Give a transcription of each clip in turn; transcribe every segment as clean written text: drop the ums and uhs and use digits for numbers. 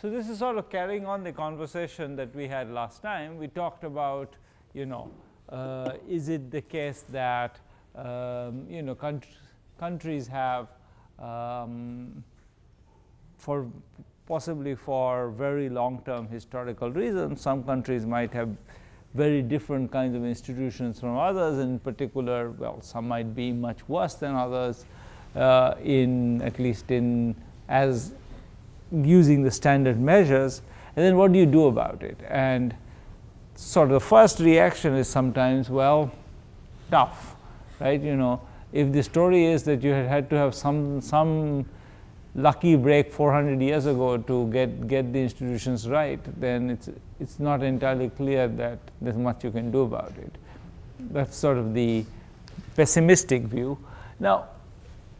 So this is sort of carrying on the conversation that we had last time. We talked about, is it the case that, countries have, possibly for very long-term historical reasons, some countries might have very different kinds of institutions from others. In particular, well, some might be much worse than others, at least using the standard measures, and then what do you do about it? And sort of the first reaction is sometimes, well, tough, right? If the story is that you had to have some lucky break 400 years ago to get the institutions right, then it's not entirely clear that there's much you can do about it. That's sort of the pessimistic view. Now,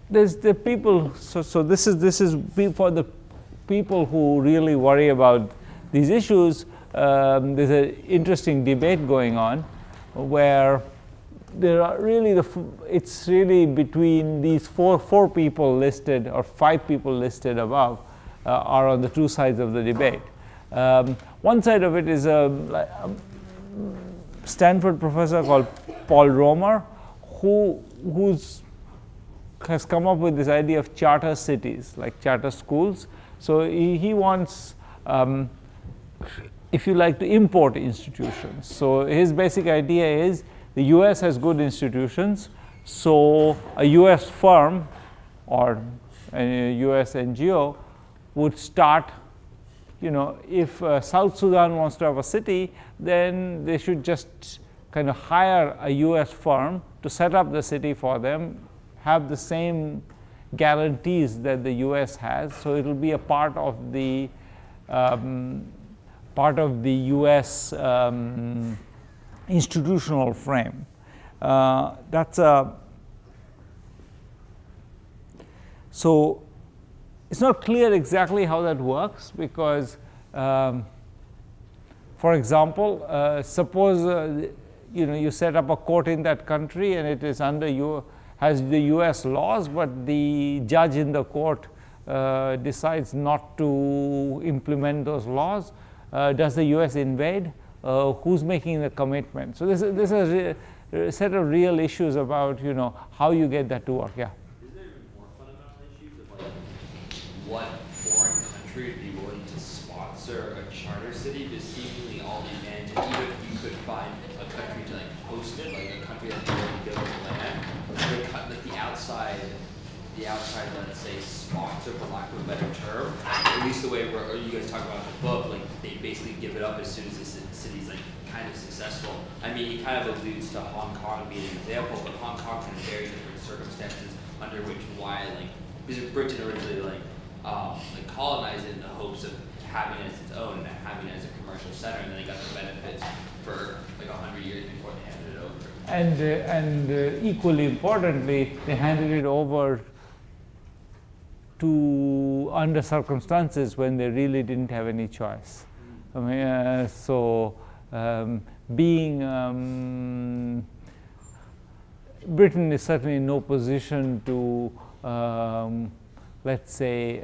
there's the people. So this is for the people who really worry about these issues. There's an interesting debate going on where there are really it's really between these four people listed or five people listed above are on the two sides of the debate. One side of it is a Stanford professor called Paul Romer, who has come up with this idea of charter cities, like charter schools. So he wants, if you like, to import institutions. So his basic idea is the US has good institutions, so a US firm or a US NGO would start, if South Sudan wants to have a city, then they should just kind of hire a US firm to set up the city for them, have the same guarantees that the US has, so it will be a part of the US institutional frame. So it's not clear exactly how that works because, for example, suppose you set up a court in that country and it is under your has the US laws, but the judge in the court decides not to implement those laws. Does the US invade? Who's making the commitment? So this is a set of real issues about, how you get that to work. Yeah. Is there even more fundamental issues of like what foreign country would be willing to sponsor a charter city to seemingly all be managed, even if you could find a country to like host it, like a country that's willing to go to land? Like the outside, let's say, sponsor, for lack of a better term, at least the way where you guys talk about in the book, like they basically give it up as soon as the city's like kind of successful. I mean, he kind of alludes to Hong Kong being an example, but Hong Kong's in very different circumstances under which because Britain originally like colonized it in the hopes of having it as its own and having it as a commercial center, and then they got the benefits for like 100 years before they handed it over. And equally importantly, they handed it over to under circumstances when they really didn't have any choice. I mean, Britain is certainly in no position to, let's say,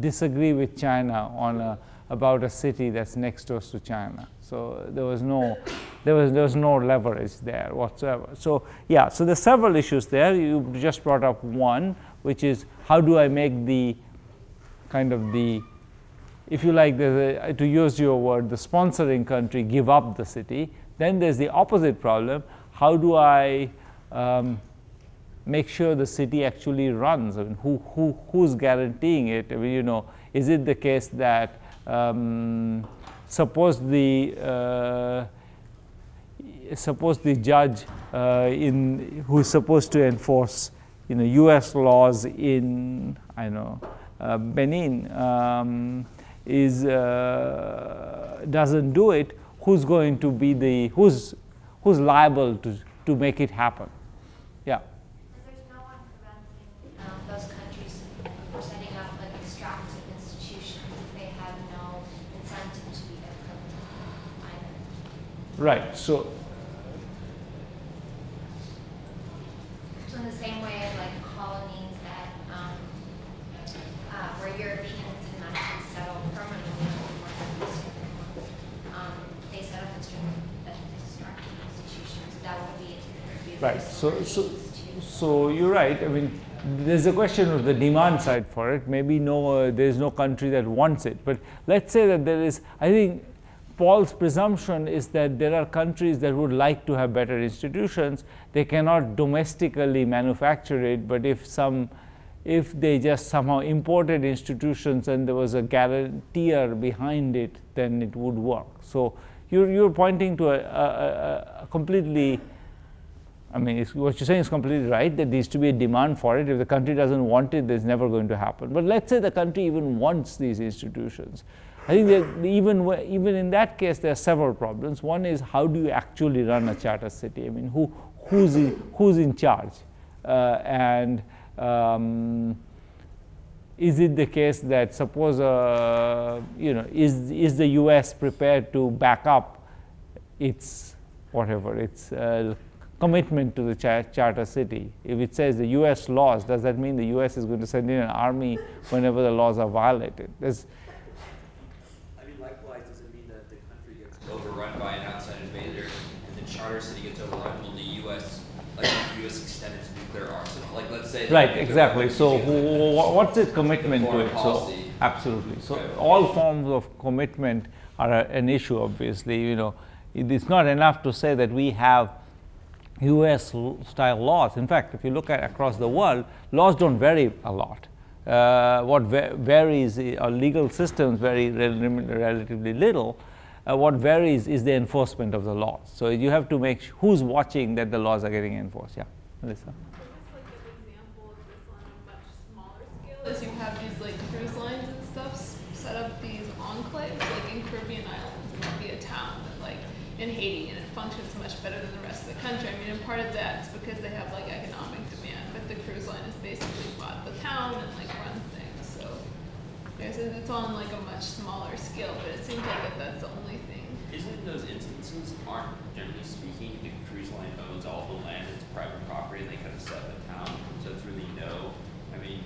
disagree with China on about a city that's next door to China. So there was no leverage there whatsoever. So yeah, so there's several issues there. You just brought up one, which is how do I make the kind of the, if you like, to use your word, the sponsoring country give up the city. Then there's the opposite problem. How do I make sure the city actually runs? I mean, who's guaranteeing it? I mean, is it the case that suppose the judge who is supposed to enforce U.S. laws in Benin is doesn't do it, who's going to be the who's liable to make it happen? Yeah. Because there's no one preventing those countries from setting up like extractive institutions if they have no incentive to be there either. Right. So in the same way as like colonies that where Europeans didn't actually settle permanently, they set up extractive institutions that would be right. So you're right. I mean, there's a question of the demand side for it. Maybe there's no country that wants it. But let's say that there is. I think Paul's presumption is that there are countries that would like to have better institutions. They cannot domestically manufacture it, but if they just somehow imported institutions and there was a guaranteer behind it, then it would work. So you're pointing to a completely. I mean, what you're saying is completely right, that there needs to be a demand for it. If the country doesn't want it, there's never going to happen. But let's say the country even wants these institutions. I think that even in that case, there are several problems. One is, how do you actually run a charter city? I mean, who's in charge? Is it the case that suppose, is the US prepared to back up its whatever, its commitment to the charter city? If it says the US laws, does that mean the US is going to send in an army whenever the laws are violated? I mean, likewise, does it mean that the country gets overrun by an outside invader and the charter city gets overrun? Will the US, the US extend its nuclear arsenal? Like, let's say. Right, exactly. So, what's its commitment to it? So, absolutely. So, all forms of commitment are an issue, obviously. You know, it's not enough to say that we have US-style laws. In fact, if you look at across the world, laws don't vary a lot. What varies are legal systems vary relatively little. What varies is the enforcement of the laws. So you have to make who's watching that the laws are getting enforced. Yeah, Melissa. So just like an example of this on a much smaller scale is you have these like cruise lines and stuff set up these enclaves like in Caribbean islands, and there'll be a town that, like in Haiti, and it functions much better than the rest of the country. I mean, and part of that is because they have like economic demand, but the cruise line has basically bought the town and like runs things. So it's on like a much smaller scale, but it seems like that's the only thing. Isn't in those instances, aren't generally speaking, the cruise line owns all the land, it's private property, and they kind of set the town, so it's really no. I mean,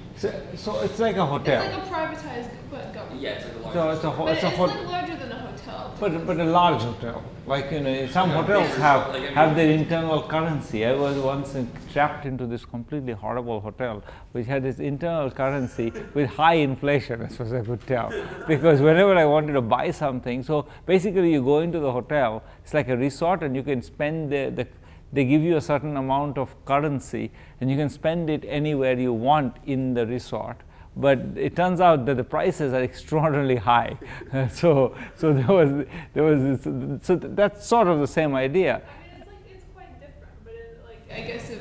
so it's like a hotel. It's like a privatized government. Yeah, it's like a large. So it's larger than a hotel. But a large hotel. Like, you know, some hotels have their internal currency. I was once trapped into this completely horrible hotel, which had this internal currency with high inflation, as far as I could tell. Because whenever I wanted to buy something, so basically you go into the hotel, it's like a resort, and you can spend they give you a certain amount of currency, and you can spend it anywhere you want in the resort. But it turns out that the prices are extraordinarily high. so there was that's sort of the same idea. I mean, it's quite different, but I guess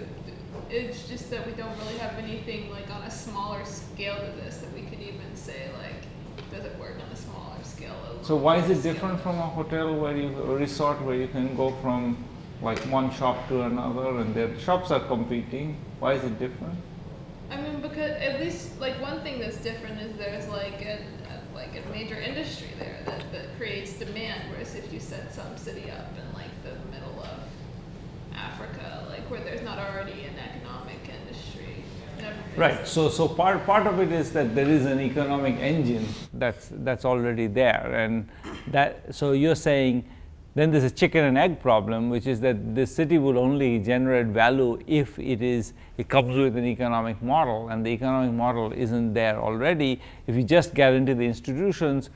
it's just that we don't really have anything like on a smaller scale to this that we could even say like, does it work on a smaller scale? So why is it different from a hotel a resort where you can go from like one shop to another, and their shops are competing? Why is it different? I mean, because at least like one thing that's different is there's like a major industry there that creates demand, whereas if you set some city up in like the middle of Africa, like where there's not already an economic industry. Right. So part of it is that there is an economic engine that's already there, and that. So you're saying. Then there's a chicken and egg problem, which is that the city will only generate value if it comes with an economic model, and the economic model isn't there already. If you just guarantee the institutions,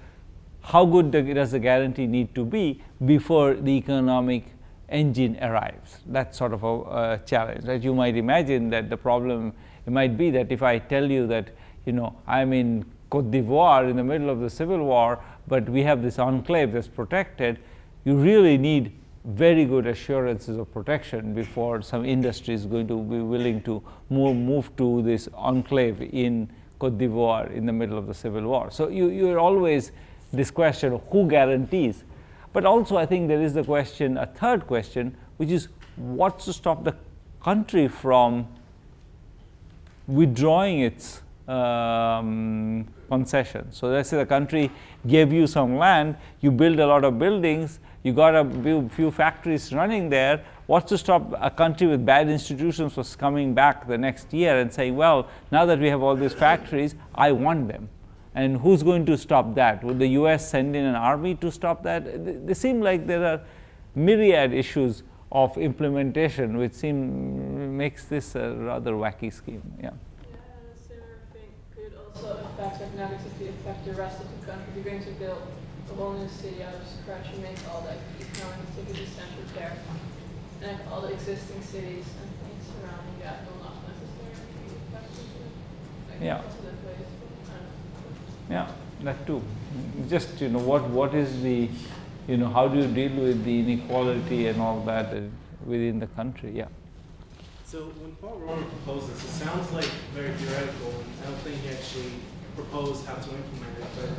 how good does the guarantee need to be before the economic engine arrives? That's sort of a challenge, right? You might imagine that the problem, it might be that if I tell you that, you know, I'm in Côte d'Ivoire in the middle of the civil war, but we have this enclave that's protected. You really need very good assurances of protection before some industry is going to be willing to move to this enclave in Côte d'Ivoire in the middle of the civil war. So you're always this question of who guarantees. But also, I think there is the question, a third question, which is what's to stop the country from withdrawing its concession. So let's say the country gave you some land, you build a lot of buildings, you got a few factories running there. What's to stop a country with bad institutions from coming back the next year and saying, well, now that we have all these factories, I want them. And who's going to stop that? Would the US send in an army to stop that? They seem like there are myriad issues of implementation, which makes this a rather wacky scheme. Yeah. So the effects of negatively affect the rest of the country. You're going to build a whole new city out of scratch and make all the economic activities centered there. And like, all the existing cities and things surrounding that will not necessarily be affected. Like, yeah. Yeah, that too. Just, you know, what is the, you know, how do you deal with the inequality and all that within the country? Yeah. So when Paul Romer proposes, it sounds like very theoretical, and I don't think he actually proposed how to implement it, but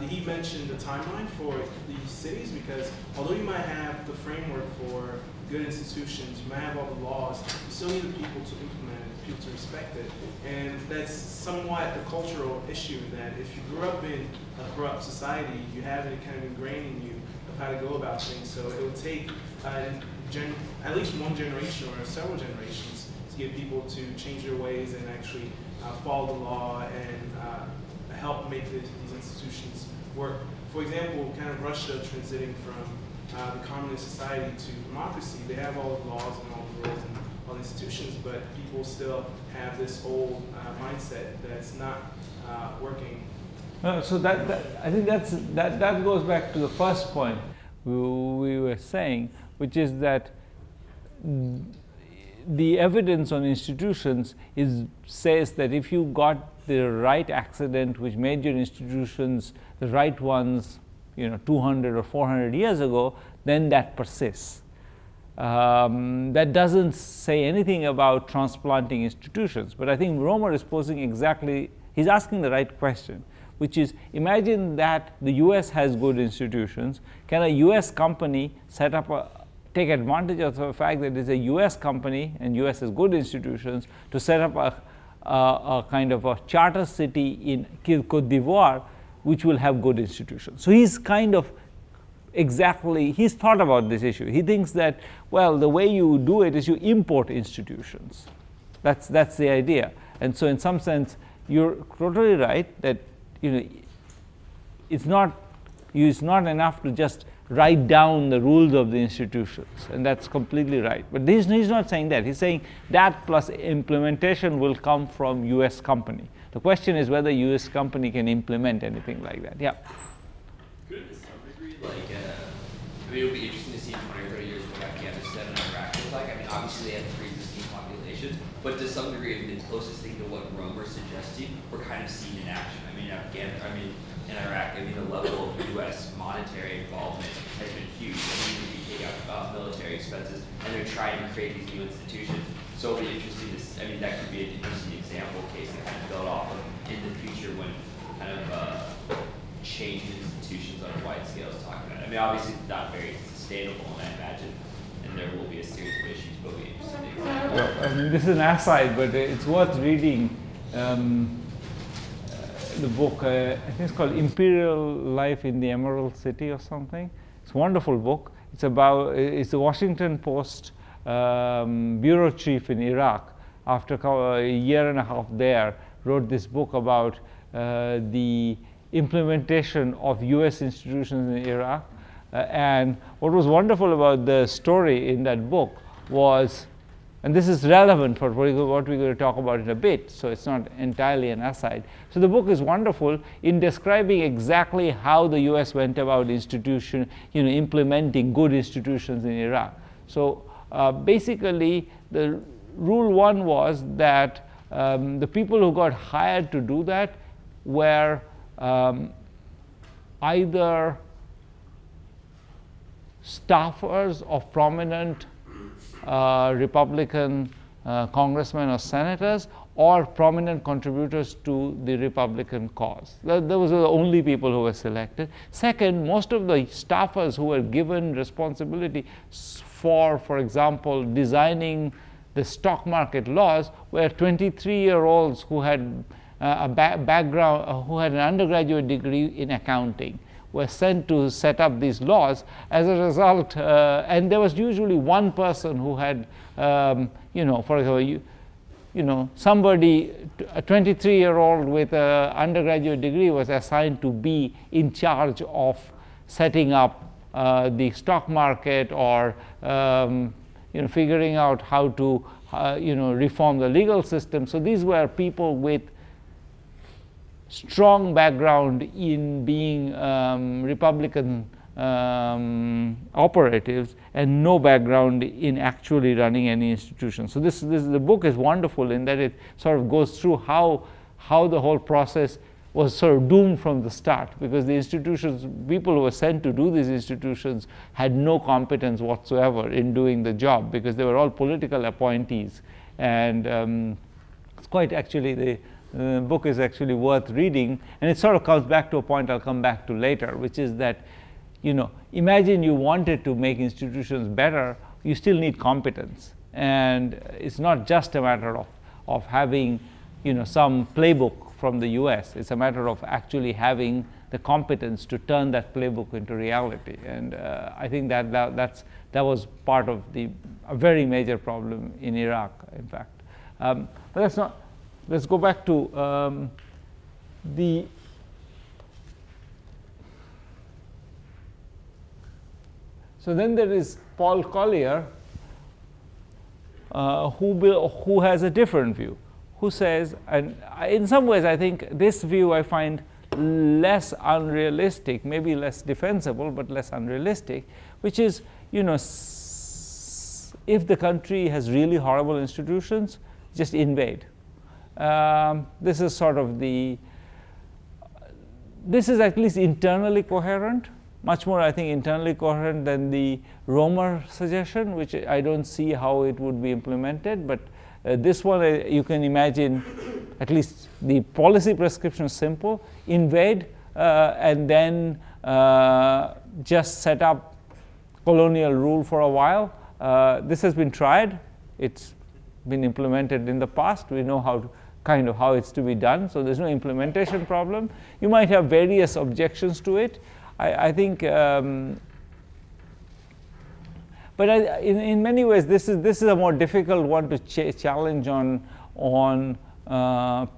did he mention the timeline for these cities? Because although you might have the framework for good institutions, you might have all the laws, you still need the people to implement it, people to respect it. And that's somewhat a cultural issue, that if you grew up in a corrupt society, you have it kind of ingrained in you of how to go about things. So it would take at least one generation or several generations to get people to change their ways and actually follow the law and help make these institutions work. For example, kind of Russia transiting from the communist society to democracy, they have all the laws and all the rules and all the institutions, but people still have this old mindset that's not working. So that I think that goes back to the first point we were saying, which is that the evidence on institutions says that if you got the right accident which made your institutions the right ones, you know, 200 or 400 years ago, then that persists. That doesn't say anything about transplanting institutions, but I think Romer is posing exactly, he's asking the right question, which is, imagine that the US has good institutions. Can a US company set up take advantage of the fact that it's a US company and US has good institutions to set up a kind of a charter city in Côte d'Ivoire which will have good institutions. So he's kind of exactly, he's thought about this issue. He thinks that, well, the way you do it is you import institutions. That's the idea. And so in some sense, you're totally right that, you know, it's not enough to just write down the rules of the institutions, and that's completely right. But he's not saying that. He's saying that plus implementation will come from US company. The question is whether US company can implement anything like that. Yeah. Could, to some degree, like, I mean, it would be interesting to see in 20 or 30 years what Afghanistan and Iraq look like. I mean, obviously they have pre-existing populations, but to some degree, the closest thing to what Romer suggested, we're kind of seen in action. I mean, Afghanistan. I mean, in Iraq, I mean, the level of U.S. monetary involvement has been huge. I mean, you take out military expenses, and they're trying to create these new institutions. So it'll be interesting to, I mean, that could be an interesting example case to kind of build off of in the future when kind of changing institutions on a wide scale is talking about. I mean, obviously, it's not very sustainable, and I imagine, and there will be a series of issues, but it'll be interesting to example. Well, I mean, this is an aside, but it's worth reading. The book, I think it's called Imperial Life in the Emerald City or something. It's a wonderful book. It's about, it's the Washington Post bureau chief in Iraq, after a year and a half there, wrote this book about the implementation of US institutions in Iraq. And what was wonderful about the story in that book was, and this is relevant for what we're going to talk about in a bit, so it's not entirely an aside. So the book is wonderful in describing exactly how the US went about implementing good institutions in Iraq. So basically, the rule one was that the people who got hired to do that were either staffers of prominent Republican congressmen or senators, or prominent contributors to the Republican cause. Those were the only people who were selected. Second, most of the staffers who were given responsibility for example, designing the stock market laws were 23-year-olds who had a background, who had an undergraduate degree in accounting, were sent to set up these laws. As a result, and there was usually one person who had, you know, for example, somebody, a 23-year-old with an undergraduate degree was assigned to be in charge of setting up the stock market or, figuring out how to, reform the legal system. So these were people with strong background in being Republican operatives and no background in actually running any institution. So the book is wonderful in that it sort of goes through how the whole process was sort of doomed from the start, because the institutions, people who were sent to do these institutions had no competence whatsoever in doing the job, because they were all political appointees. And it's quite actually the book is actually worth reading, and it sort of comes back to a point I'll come back to later, which is that, you know, imagine you wanted to make institutions better, you still need competence. And it's not just a matter of having, some playbook from the US. It's a matter of actually having the competence to turn that playbook into reality. And I think that was part of a very major problem in Iraq, in fact. But that's not, let's go back to the so then there is Paul Collier, who has a different view, who says, and in some ways I think this view I find less unrealistic, maybe less defensible, but less unrealistic, which is, if the country has really horrible institutions, just invade. This is sort of this is at least internally coherent. Much more, I think, internally coherent than the Romer suggestion, which I don't see how it would be implemented. But this one, you can imagine, at least the policy prescription is simple: invade and then just set up colonial rule for a while. This has been tried; it's been implemented in the past. We know how to, how it's to be done. So there's no implementation problem. You might have various objections to it. I think, but in many ways, this is a more difficult one to challenge on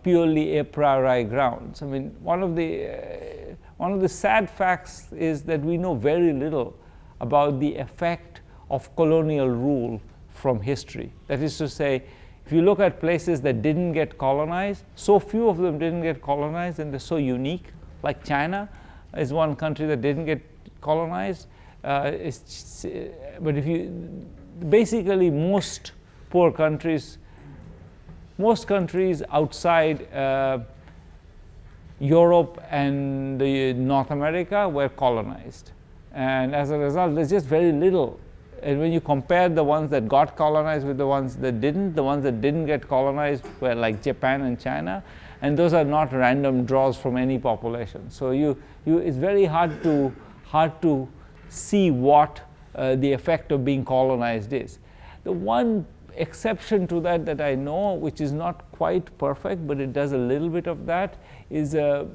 purely a priori grounds. I mean, one of the sad facts is that we know very little about the effect of colonial rule from history. That is to say, if you look at places that didn't get colonized, so few of them didn't get colonized, and they're so unique, like China. Is one country that didn't get colonized, but if you basically most poor countries, most countries outside Europe and North America were colonized, and as a result, there's just very little. And when you compare the ones that got colonized with the ones that didn't, the ones that didn't get colonized were like Japan and China. And those are not random draws from any population. So it's very hard to see what the effect of being colonized is. The one exception to that I know, which is not quite perfect, but it does a little bit of that, is an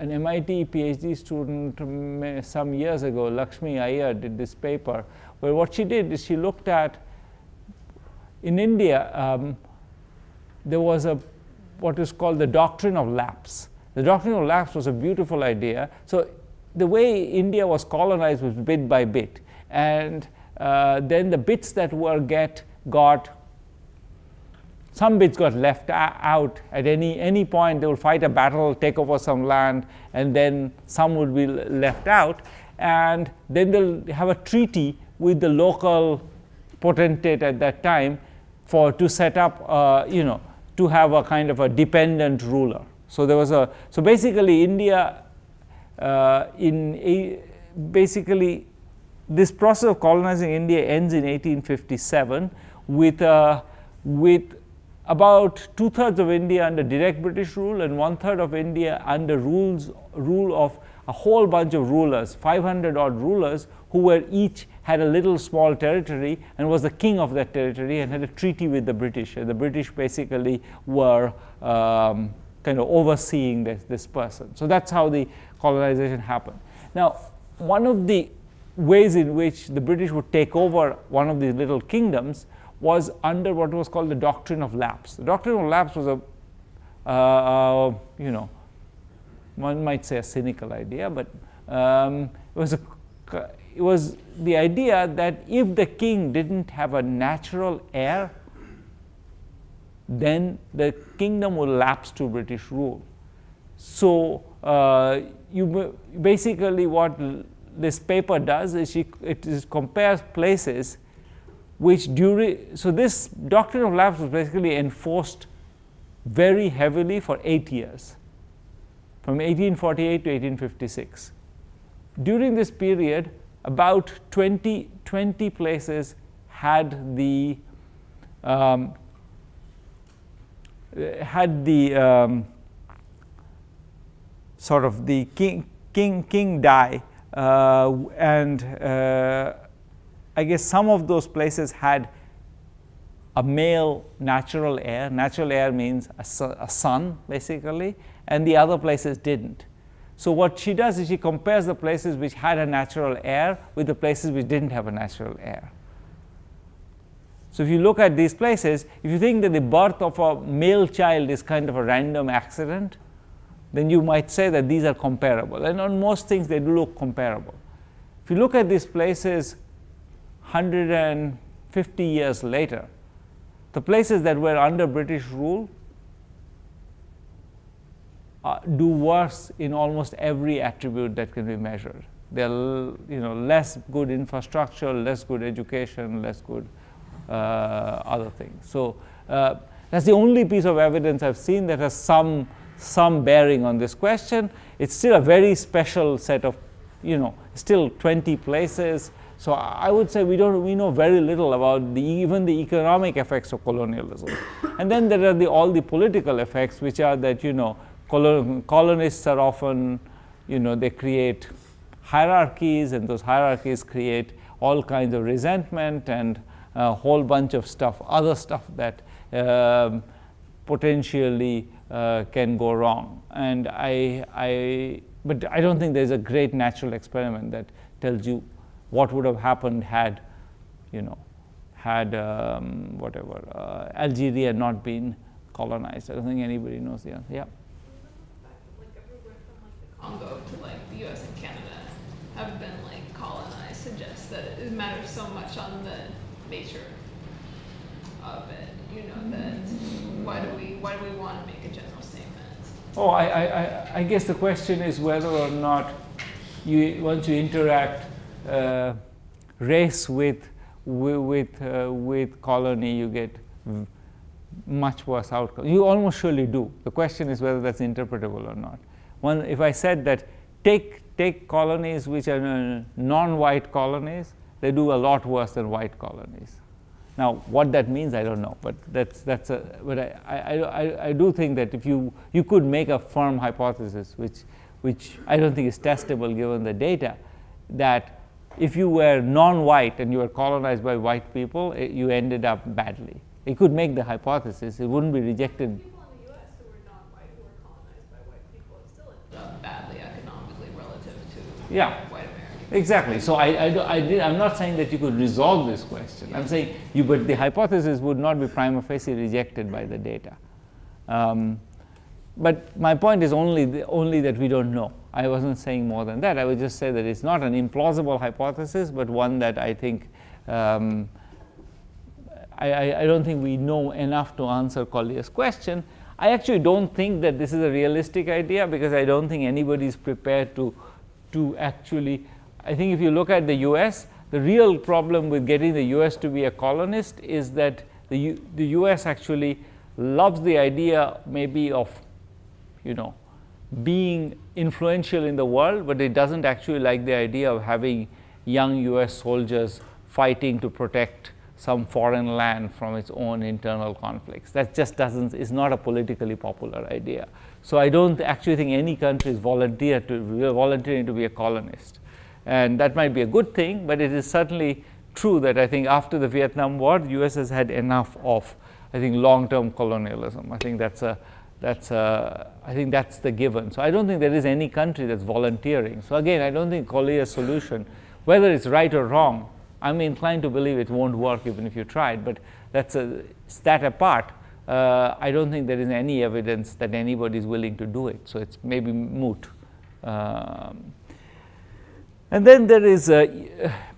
MIT PhD student some years ago, Lakshmi Iyer, did this paper, where what she did is she looked at, in India, there was what is called the Doctrine of Lapse. The Doctrine of Lapse was a beautiful idea. So the way India was colonized was bit by bit. And then the bits that were some bits got left out. At any point, they would fight a battle, take over some land, and then some would be left out. And then they'll have a treaty with the local potentate at that time to set up, to have a kind of a dependent ruler. So there was so basically India, basically this process of colonizing India ends in 1857 with about 2/3 of India under direct British rule and 1/3 of India under rule of a whole bunch of rulers, 500 odd rulers, who were each had a little small territory and was the king of that territory and had a treaty with the British. And the British basically were kind of overseeing this person. So that's how the colonization happened. Now, one of the ways in which the British would take over one of these little kingdoms was under what was called the Doctrine of Lapse. The Doctrine of Lapse was a, you know, one might say a cynical idea, but it was the idea that if the king didn't have a natural heir, then the kingdom would lapse to British rule. So you basically, what this paper does is it compares places which during, so this Doctrine of Lapse was basically enforced very heavily for 8 years, from 1848 to 1856. During this period, about 20 places had the sort of the king die, and I guess some of those places had a male natural heir. Natural heir means a son, basically, and the other places didn't. So what she does is she compares the places which had a natural heir with the places which didn't have a natural heir. So if you look at these places, if you think that the birth of a male child is kind of a random accident, then you might say that these are comparable. And on most things, they do look comparable. If you look at these places 150 years later, the places that were under British rule do worse in almost every attribute that can be measured. They're, you know, less good infrastructure, less good education, less good other things. So that's the only piece of evidence I've seen that has some bearing on this question. It's still a very special set of, you know, still 20 places. So I would say we know very little about even the economic effects of colonialism. And then there are all the political effects, which are that, you know, colonists are often, you know, they create hierarchies, and those hierarchies create all kinds of resentment and a whole bunch of stuff, other stuff that potentially can go wrong. And but I don't think there's a great natural experiment that tells you what would have happened had, you know, had whatever Algeria not been colonized. I don't think anybody knows the answer. Yeah. Like everywhere from like the Congo to like the U.S. and Canada have been like colonized. Suggests that it matters so much on the nature of it. You know, that why do we want to make a general statement? Oh, I guess the question is whether or not you once you interact. Race with colony, you get much worse outcome. You almost surely do. The question is whether that's interpretable or not. If I said that take colonies which are non-white colonies, they do a lot worse than white colonies. Now, what that means, I don't know. But I do think that if you could make a firm hypothesis, which I don't think is testable given the data, that if you were non-white and you were colonized by white people, you ended up badly. You could make the hypothesis. It wouldn't be rejected. People in the U.S. who were non-white who were colonized by white people still ended up badly economically relative to white Americans. Exactly. So I'm not saying that you could resolve this question. I'm saying but the hypothesis would not be prima facie rejected by the data. But my point is only that we don't know. I wasn't saying more than that. I would just say that it's not an implausible hypothesis, but one that I think I don't think we know enough to answer Collier's question. I actually don't think that this is a realistic idea because I don't think anybody's prepared to actually. I think if you look at the U.S., the real problem with getting the U.S. to be a colonist is that the U.S. actually loves the idea maybe of, you know, being influential in the world, but it doesn't actually like the idea of having young U.S. soldiers fighting to protect some foreign land from its own internal conflicts. That just doesn't, it's not a politically popular idea. So I don't actually think any country is volunteering to be a colonist. And that might be a good thing, but it is certainly true that I think after the Vietnam War, the US has had enough of, I think, long-term colonialism. I think that's the given. So I don't think there is any country that's volunteering. So again, I don't think Collier's solution, whether it's right or wrong, I'm inclined to believe it won't work even if you tried, but that apart, I don't think there is any evidence that anybody is willing to do it. So it's maybe moot. And then there is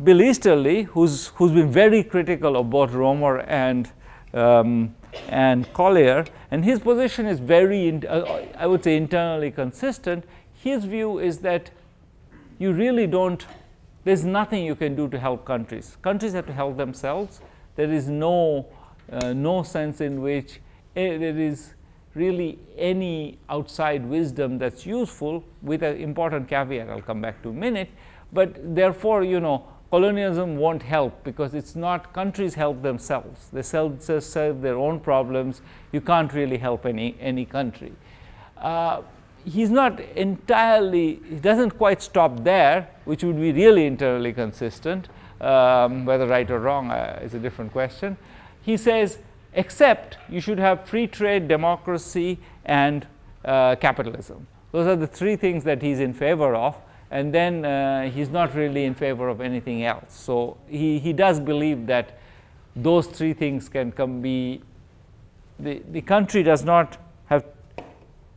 Bill Easterly, who's been very critical of both Romer and Collier, and his position is very, I would say, internally consistent. His view is that you really don't, there's nothing you can do to help countries. Countries have to help themselves. There is no sense in which there is really any outside wisdom that's useful, with an important caveat I'll come back to in a minute. But therefore, you know, colonialism won't help because it's not, countries help themselves. They solve their own problems. You can't really help any country. He's not entirely, he doesn't quite stop there, which would be really internally consistent. Whether right or wrong is a different question. He says, except you should have free trade, democracy, and capitalism. Those are the three things that he's in favor of. And then he's not really in favor of anything else. So he does believe that those three things can be, the country does not have,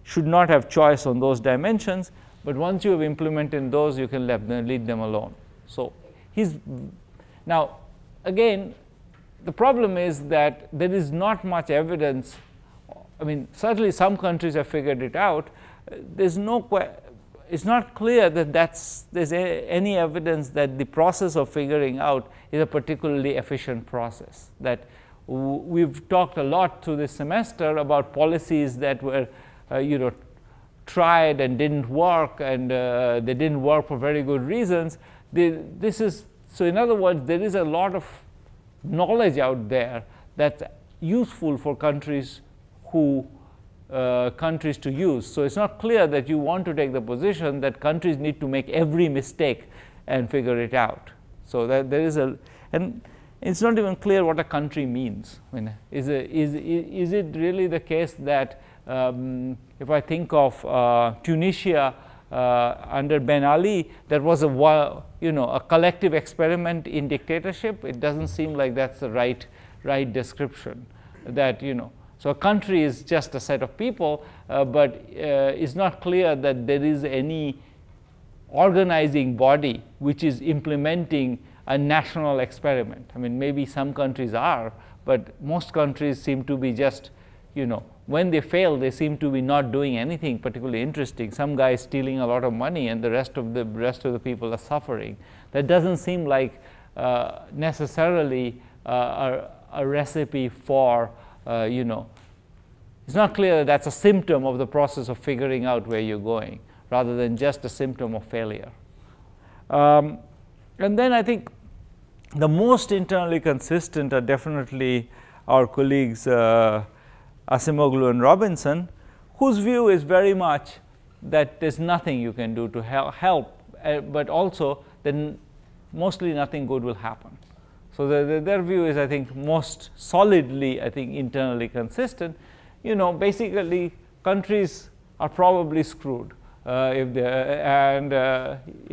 should not have choice on those dimensions, but once you have implemented those, you can leave them alone. So he's, now again, the problem is that there is not much evidence. I mean, certainly some countries have figured it out. There's no question. It's not clear that there's any evidence that the process of figuring out is a particularly efficient process. That we've talked a lot through this semester about policies that were, you know, tried and didn't work, and they didn't work for very good reasons. This is, so in other words, there is a lot of knowledge out there that's useful for countries to use. So it's not clear that you want to take the position that countries need to make every mistake and figure it out. So that there is a, and it's not even clear what a country means. I mean, is it really the case that if I think of Tunisia under Ben Ali, there was a, you know, a collective experiment in dictatorship? It doesn't seem like that's the right description. That, you know. So a country is just a set of people, but it's not clear that there is any organizing body which is implementing a national experiment. I mean, maybe some countries are, but most countries seem to be just, you know, when they fail, they seem to be not doing anything particularly interesting. Some guy is stealing a lot of money, and the rest of the people are suffering. That doesn't seem like necessarily a recipe for. You know, it's not clear that that's a symptom of the process of figuring out where you're going, rather than just a symptom of failure. And then I think the most internally consistent are definitely our colleagues Acemoglu and Robinson, whose view is very much that there's nothing you can do to help, but also then mostly nothing good will happen. So their view is, I think, most solidly, I think, internally consistent. You know, basically, countries are probably screwed if they yeah. I don't think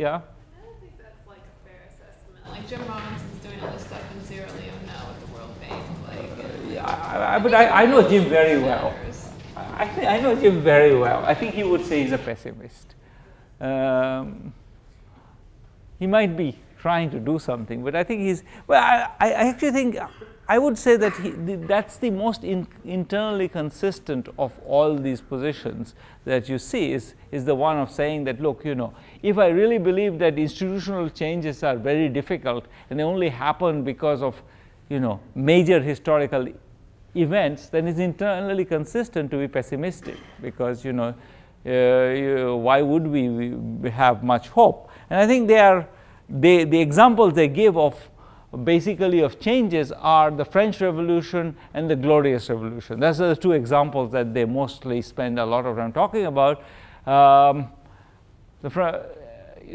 that's like a fair assessment. Like Jim Robinson's doing all this stuff in Sierra Leone now with the World Bank. Yeah, I know Jim very well. I know Jim very well. I think he would say he's a pessimist. He might be trying to do something, but I think he's, well, I actually think, I would say that that's the most internally consistent of all these positions that you see, is the one of saying that, look, you know, if I really believe that institutional changes are very difficult and they only happen because of, you know, major historical events, then it's internally consistent to be pessimistic, because, you know, why would we have much hope? And I think they are, the examples they give of basically of changes are the French Revolution and the Glorious Revolution. Those are the two examples that they mostly spend a lot of time talking about.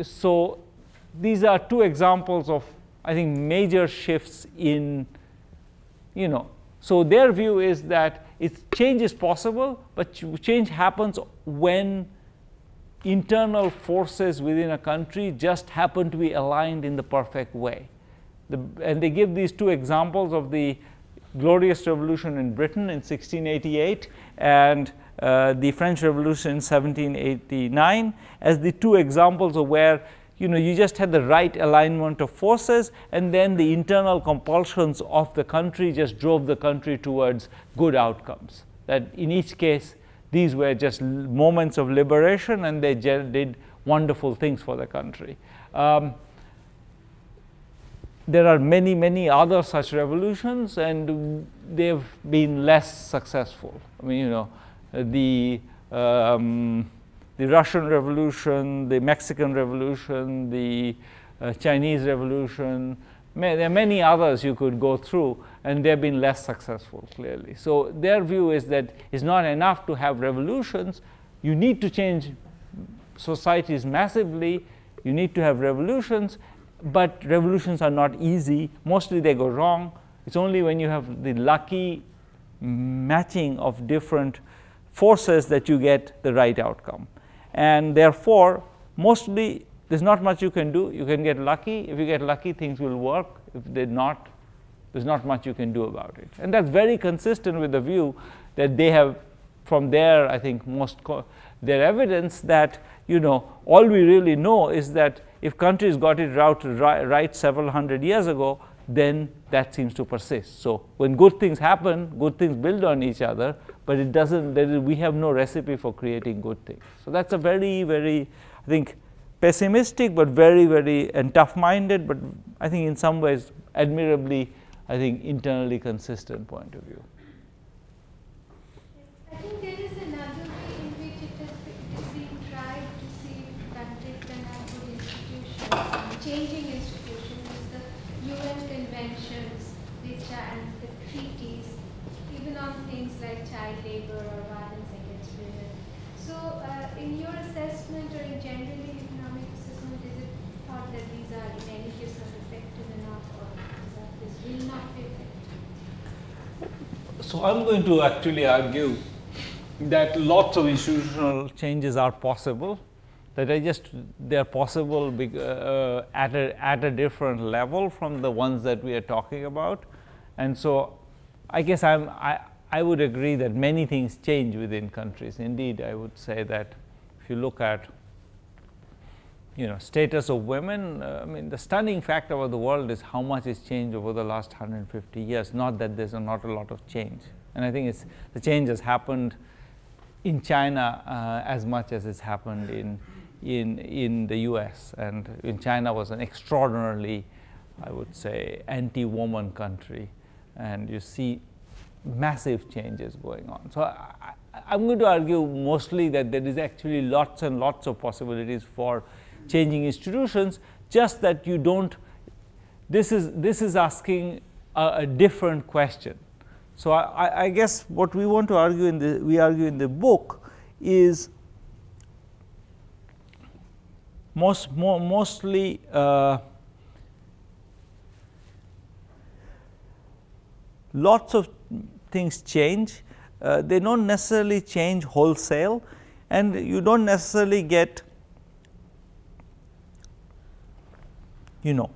So these are two examples of, I think, major shifts in, you know, so their view is that change is possible, but change happens when internal forces within a country just happen to be aligned in the perfect way. And they give these two examples of the Glorious Revolution in Britain in 1688 and the French Revolution in 1789 as the two examples of where, you know, you just had the right alignment of forces, and then the internal compulsions of the country just drove the country towards good outcomes. That in each case, these were just moments of liberation, and they did wonderful things for the country. There are many, many other such revolutions, and they've been less successful. I mean, you know, the Russian Revolution, the Mexican Revolution, the Chinese Revolution. There are many others you could go through, and they've been less successful, clearly. So their view is that it's not enough to have revolutions. You need to change societies massively. You need to have revolutions, but revolutions are not easy. Mostly they go wrong. It's only when you have the lucky matching of different forces that you get the right outcome. And therefore, mostly, there's not much you can do. You can get lucky. If you get lucky, things will work. If they're not, there's not much you can do about it. And that's very consistent with the view that they have from their, I think, their evidence that, you know, all we really know is that if countries got it right several hundred years ago, then that seems to persist. So when good things happen, good things build on each other, but it doesn't, we have no recipe for creating good things. So that's a very, very, I think, pessimistic, but very, very, and tough-minded, but I think in some ways admirably, I think, internally consistent point of view. Yes. I think there is another way in which it has been tried to see countries can have good institutions, changing institutions, the UN conventions, which are the treaties, even on things like child labor or violence against women. So in your assessment or in generally, that these are in any case not effective enough, or that this will not be effective? So I'm going to actually argue that lots of institutional changes are possible, that they're possible at a different level from the ones that we are talking about. And so I guess I would agree that many things change within countries. Indeed, I would say that if you look at, you know, status of women, I mean, the stunning fact about the world is how much has changed over the last 150 years, not that there's not a lot of change. And I think it's, the change has happened in China as much as it's happened in the US. And in China was an extraordinarily, I would say, anti-woman country. And you see massive changes going on. So I'm going to argue mostly that there is actually lots and lots of possibilities for changing institutions, just that you don't, this is asking a different question. So I guess what we want to argue in the, we argue in the book is mostly lots of things change. They don't necessarily change wholesale, and you don't necessarily get, you know,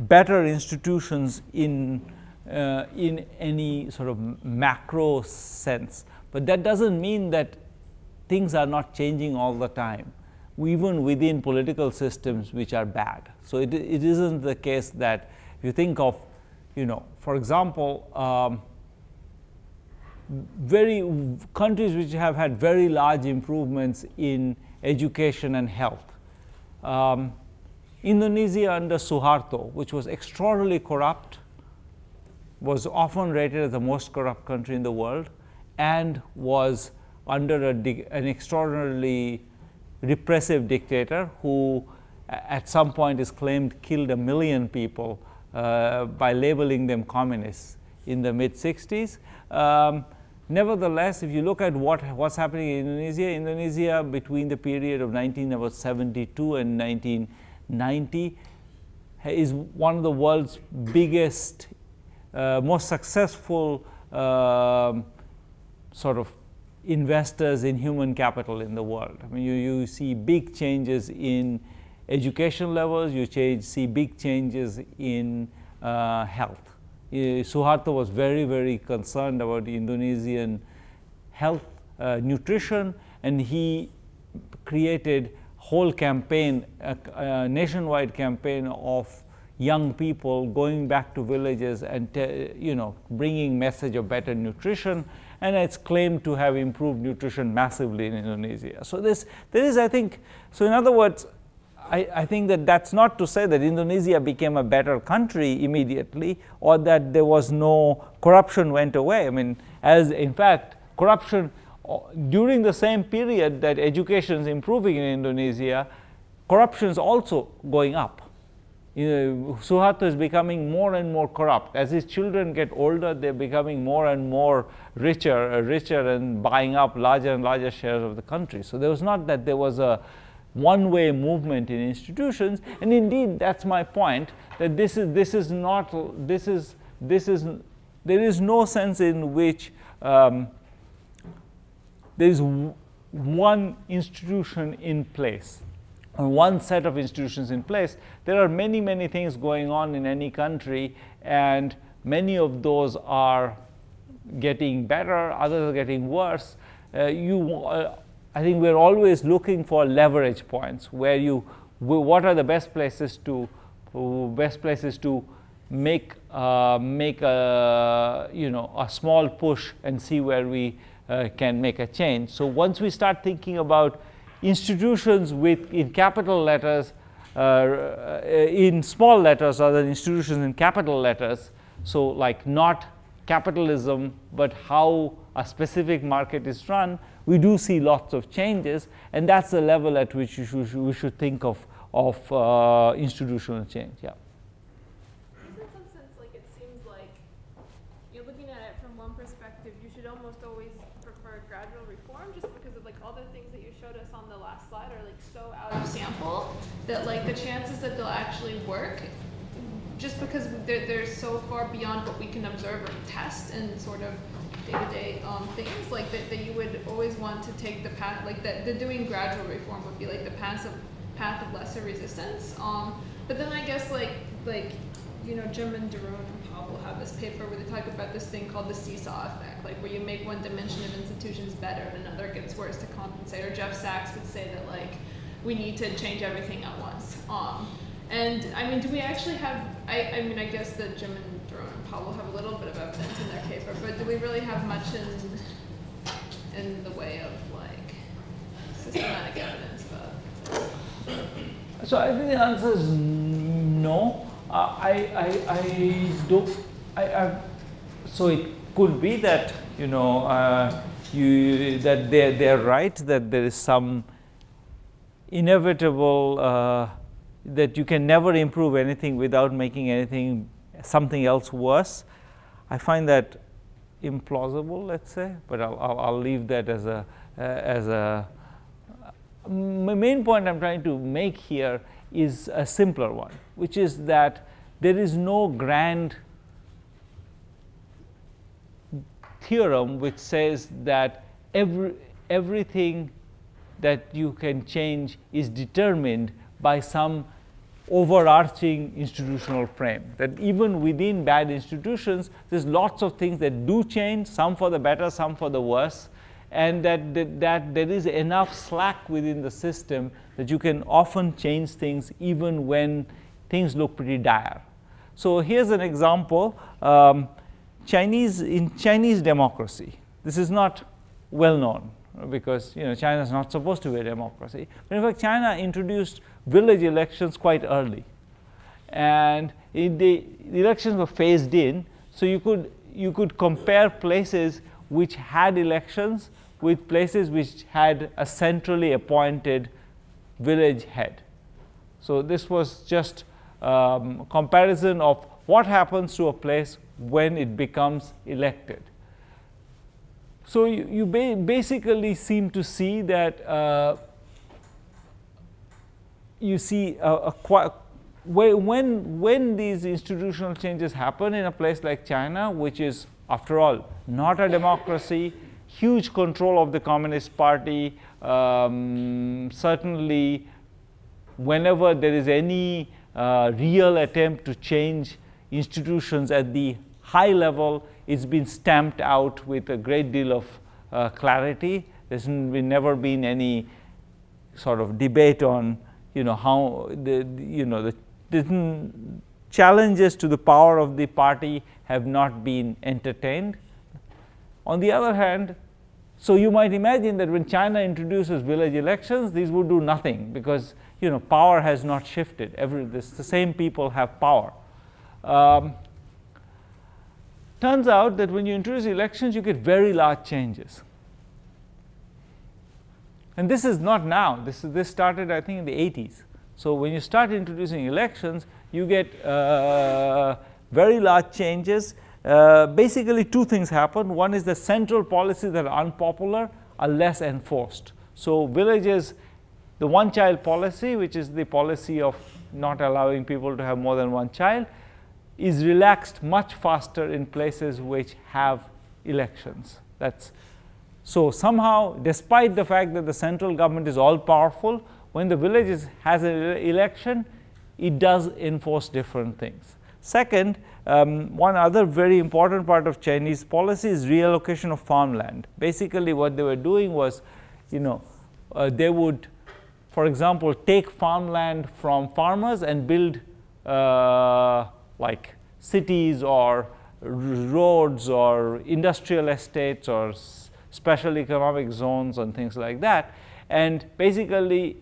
better institutions in any sort of macro sense. But that doesn't mean that things are not changing all the time, even within political systems which are bad. So it isn't the case that if you think of, you know, for example, countries which have had very large improvements in education and health. Indonesia under Suharto, which was extraordinarily corrupt, was often rated as the most corrupt country in the world, and was under an extraordinarily repressive dictator who at some point is claimed killed 1 million people by labeling them communists in the mid-60s. Nevertheless, if you look at what's happening in Indonesia between the period of 1972 and 1990 is one of the world's biggest, most successful sort of investors in human capital in the world. I mean, you see big changes in education levels, see big changes in health. Suharto was very, very concerned about the Indonesian health, nutrition, and he created whole campaign, a nationwide campaign of young people going back to villages and bringing message of better nutrition, and it's claimed to have improved nutrition massively in Indonesia. So there is, I think, so in other words, I think that that's not to say that Indonesia became a better country immediately, or that there was no corruption went away. I mean, as in fact, corruption during the same period that education is improving in Indonesia, corruption is also going up. Suharto is becoming more and more corrupt. As his children get older, they're becoming more and more richer and buying up larger and larger shares of the country. So there was not that there was a one-way movement in institutions, and indeed that's my point, that there is no sense in which there is one institution in place, or one set of institutions in place. There are many, many things going on in any country, and many of those are getting better, others are getting worse. I think we're always looking for leverage points where what are the best places to make a a small push and see where we can make a change. So once we start thinking about institutions in capital letters, in small letters rather than institutions in capital letters, so like not capitalism but how a specific market is run, we do see lots of changes, and that's the level at which we should think of institutional change. Yeah. Because in some sense, like, it seems like you're looking at it from one perspective, you should almost always prefer gradual reform, just because of like all the things that you showed us on the last slide are like so out of sample that like the chances that they'll actually work, just because they're so far beyond what we can observe or test and sort of day-to-day things, like that you would always want to take the path, like that the doing gradual reform would be like the path of lesser resistance. But then I guess like Jim and Daron and Pavel have this paper where they talk about this thing called the seesaw effect, like where you make one dimension of institutions better and another gets worse to compensate. Or Jeff Sachs would say that like we need to change everything at once. And I mean, do we actually have? I mean, I guess that Jim and Paul have a little bit of evidence in their paper, but do we really have much in the way of like systematic evidence about this? So I think the answer is no. So it could be that that they're right, that there is some inevitable that you can never improve anything without making something else worse. I find that implausible, let's say, but I'll leave that as a my main point I'm trying to make here is a simpler one, which is that there is no grand theorem which says that everything that you can change is determined by some overarching institutional frame, that even within bad institutions, there's lots of things that do change, some for the better, some for the worse, and that there is enough slack within the system that you can often change things even when things look pretty dire. So here's an example, in Chinese democracy. This is not well known, because China is not supposed to be a democracy. But in fact, China introduced village elections quite early, and the elections were phased in, so you could compare places which had elections with places which had a centrally appointed village head. So this was just comparison of what happens to a place when it becomes elected. So you basically seem to see that you see when these institutional changes happen in a place like China, which is, after all, not a democracy, huge control of the Communist Party, certainly whenever there is any real attempt to change institutions at the high level, it's been stamped out with a great deal of clarity. There's never been any sort of debate on, you know, how the, you know, the challenges to the power of the party have not been entertained. On the other hand, so you might imagine that when China introduces village elections, these would do nothing because, you know, power has not shifted. The same people have power. Turns out that when you introduce elections, you get very large changes. And this is not now. This started, I think, in the 80s. So when you start introducing elections, you get very large changes. Basically, two things happen. One is the central policies that are unpopular are less enforced. So villages, the one-child policy, which is the policy of not allowing people to have more than one child, is relaxed much faster in places which have elections. So somehow, despite the fact that the central government is all-powerful, when the village has an election, it does enforce different things. Second, one other very important part of Chinese policy is reallocation of farmland. Basically, what they were doing was, you know, they would, for example, take farmland from farmers and build like cities or roads or industrial estates or special economic zones and things like that. And basically,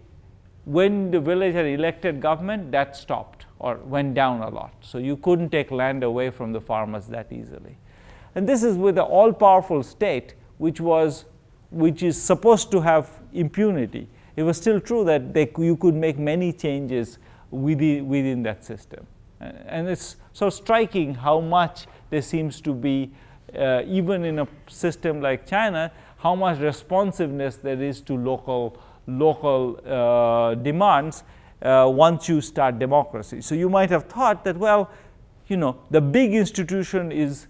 when the village had elected government, that stopped or went down a lot. So you couldn't take land away from the farmers that easily. And this is with the all-powerful state, which is supposed to have impunity. It was still true that you could make many changes within that system. And it's so striking how much there seems to be, even in a system like China, how much responsiveness there is to local demands once you start democracy. So you might have thought that, well, you know, the big institution is,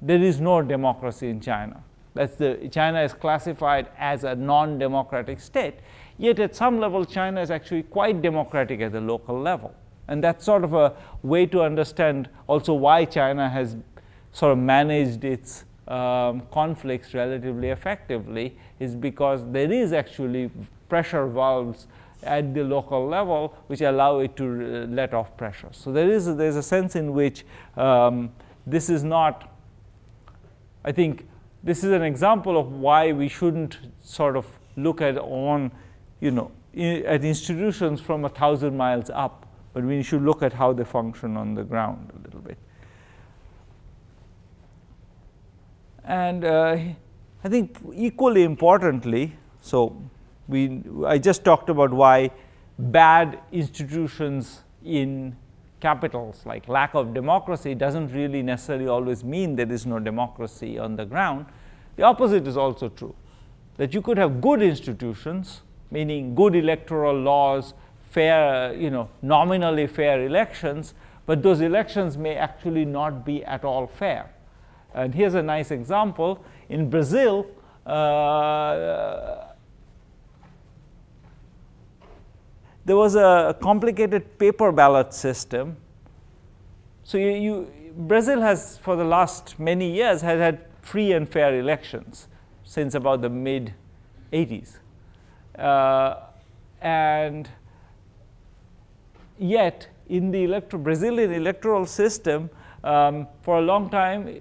there is no democracy in China. China is classified as a non-democratic state. Yet at some level, China is actually quite democratic at the local level. And that's sort of a way to understand also why China has sort of managed its conflicts relatively effectively, is because there is actually pressure valves at the local level which allow it to let off pressure. So there's a sense in which this is not, I think this is an example of why we shouldn't sort of look at you know, at institutions from 1,000 miles up. But we should look at how they function on the ground a little bit. And I think equally importantly, so I just talked about why bad institutions in capitals, like lack of democracy, doesn't really necessarily always mean there is no democracy on the ground. The opposite is also true, that you could have good institutions, meaning good electoral laws, fair, you know, nominally fair elections, but those elections may actually not be at all fair. And here's a nice example. In Brazil, there was a complicated paper ballot system. So Brazil has, for the last many years, has had free and fair elections since about the mid-80s. And yet, in the Brazilian electoral system, for a long time,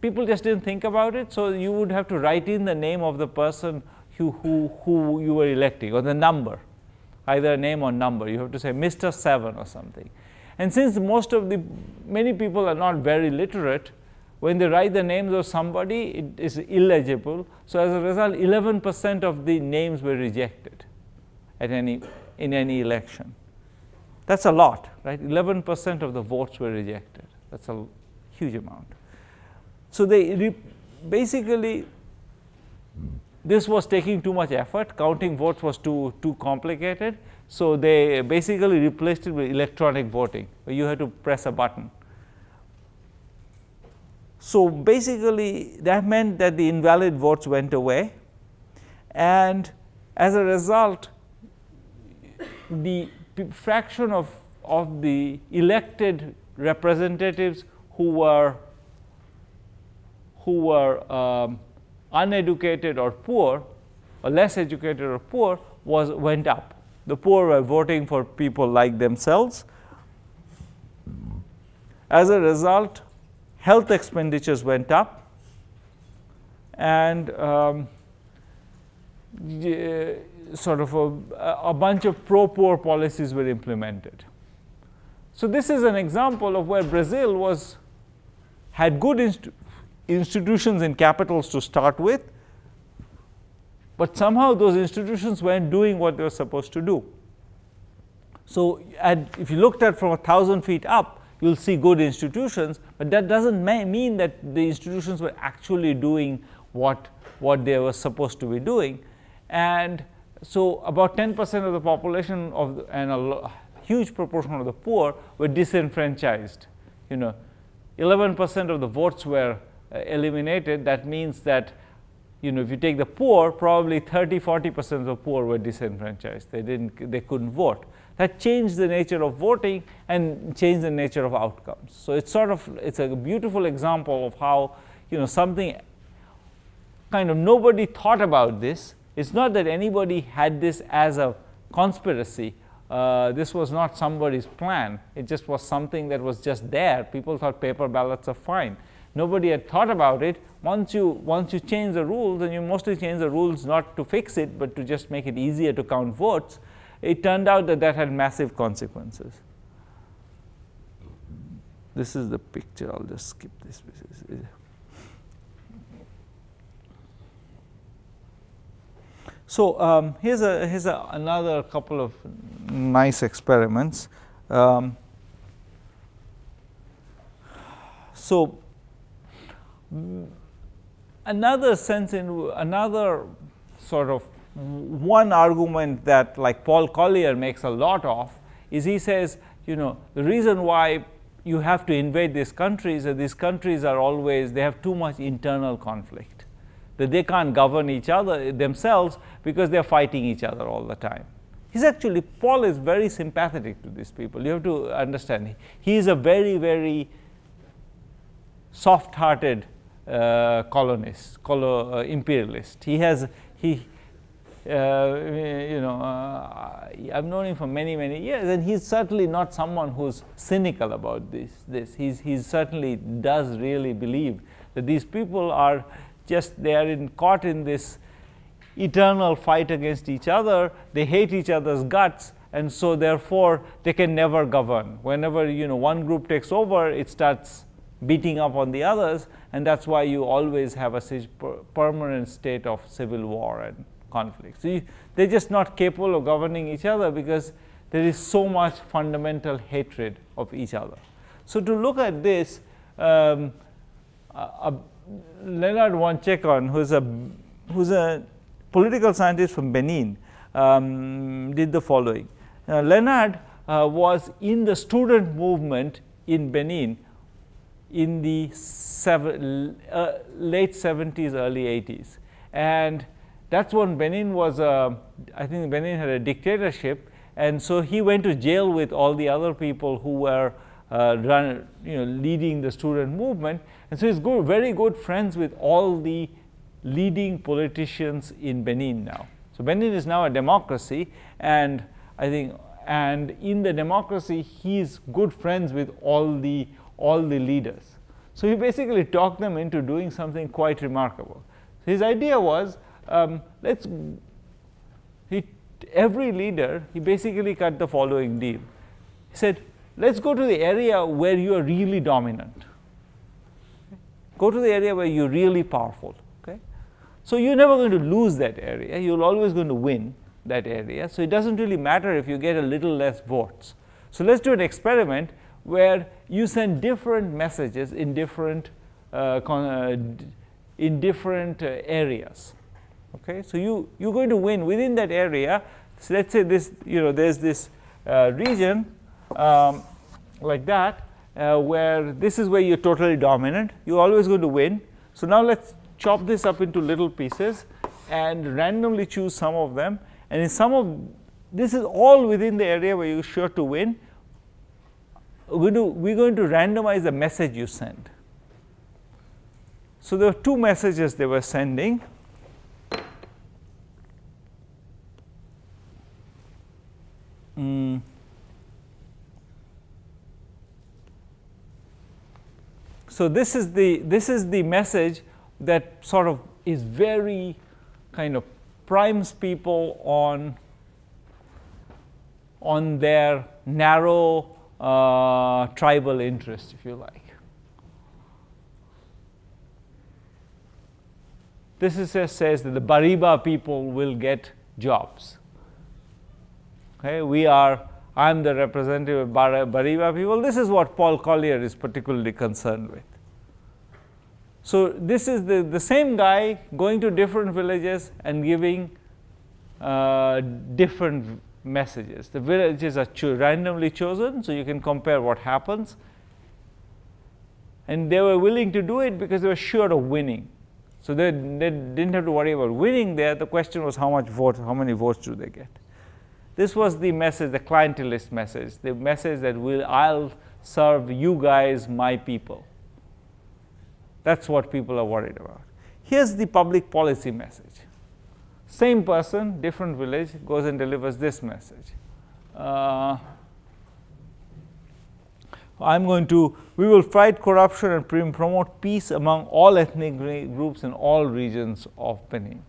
people just didn't think about it. So you would have to write in the name of the person who you were electing, or the number, either name or number. You have to say Mr. 7 or something. And since many people are not very literate, when they write the names of somebody, it is illegible. So as a result, 11% of the names were rejected in any election. That's a lot, right? 11% of the votes were rejected. That's a huge amount. So they basically, this was taking too much effort. Counting votes was too complicated. So they basically replaced it with electronic voting, where you had to press a button. So basically, that meant that the invalid votes went away. And as a result, the fraction of the elected representatives who were uneducated or poor, or less educated or poor, went up. The poor were voting for people like themselves. As a result, health expenditures went up, and sort of a bunch of pro-poor policies were implemented. So this is an example of where Brazil had good institutions and capitals to start with, but somehow those institutions weren't doing what they were supposed to do. So if you looked at from 1,000 feet up, you'll see good institutions, but that doesn't mean that the institutions were actually doing what they were supposed to be doing. And so about 10% of the population and a huge proportion of the poor were disenfranchised. 11% of the votes were eliminated. That means that, if you take the poor, probably 30–40% of the poor were disenfranchised. They couldn't vote. That changed the nature of voting and changed the nature of outcomes. So it's a beautiful example of how, something kind of nobody thought about this. It's not that anybody had this as a conspiracy. This was not somebody's plan. It just was something that was just there. People thought paper ballots are fine. Nobody had thought about it. Once you change the rules, and you mostly change the rules not to fix it, but to just make it easier to count votes, it turned out that had massive consequences. This is the picture. I'll just skip this. So here's another couple of nice experiments. So another sort of one argument that Paul Collier makes a lot of is he says, the reason why you have to invade these countries is these countries are always, they have too much internal conflict. That they can't govern each other themselves because they're fighting each other all the time. Paul is very sympathetic to these people. You have to understand. He is a very, very soft-hearted imperialist. I've known him for many, many years, and he's certainly not someone who's cynical about this. He certainly does really believe that these people are caught in this eternal fight against each other. They hate each other's guts, and so therefore they can never govern. Whenever one group takes over, it starts beating up on the others, and that's why you always have a permanent state of civil war and conflict. So they're just not capable of governing each other because there is so much fundamental hatred of each other. So to look at this, Leonard Wanchekon, who's a political scientist from Benin, did the following. Leonard was in the student movement in Benin in the late 70s, early 80s. And that's when Benin was, I think Benin had a dictatorship. And so he went to jail with all the other people who were leading the student movement. And so he's very good friends with all the leading politicians in Benin now. So Benin is now a democracy, and in the democracy, he's good friends with all the leaders. So he basically talked them into doing something quite remarkable. His idea was, every leader, he basically cut the following deal. He said, let's go to the area where you are really dominant. Go to the area where you're really powerful. Okay? So you're never going to lose that area. You're always going to win that area. So it doesn't really matter if you get a little less votes. So let's do an experiment where you send different messages in different areas. Okay, so you're going to win within that area. So let's say this, there's this region like that where this is where you're totally dominant. You're always going to win. So now let's chop this up into little pieces and randomly choose some of them. And in some of this is all within the area where you're sure to win. We're going to randomize the message you send. So there were two messages they were sending. So this is the message that sort of is very kind of primes people on their narrow tribal interest, if you like. This is just says that the Bariba people will get jobs. Okay, I'm the representative of Bariba people. This is what Paul Collier is particularly concerned with. So this is the same guy going to different villages and giving different messages. The villages are randomly chosen, so you can compare what happens. And they were willing to do it because they were sure of winning. So they didn't have to worry about winning there. The question was how many votes do they get? This was the message, the clientelist message, the message that I'll serve you guys, my people. That's what people are worried about. Here's the public policy message. Same person, different village, goes and delivers this message. We will fight corruption and promote peace among all ethnic groups in all regions of Benin.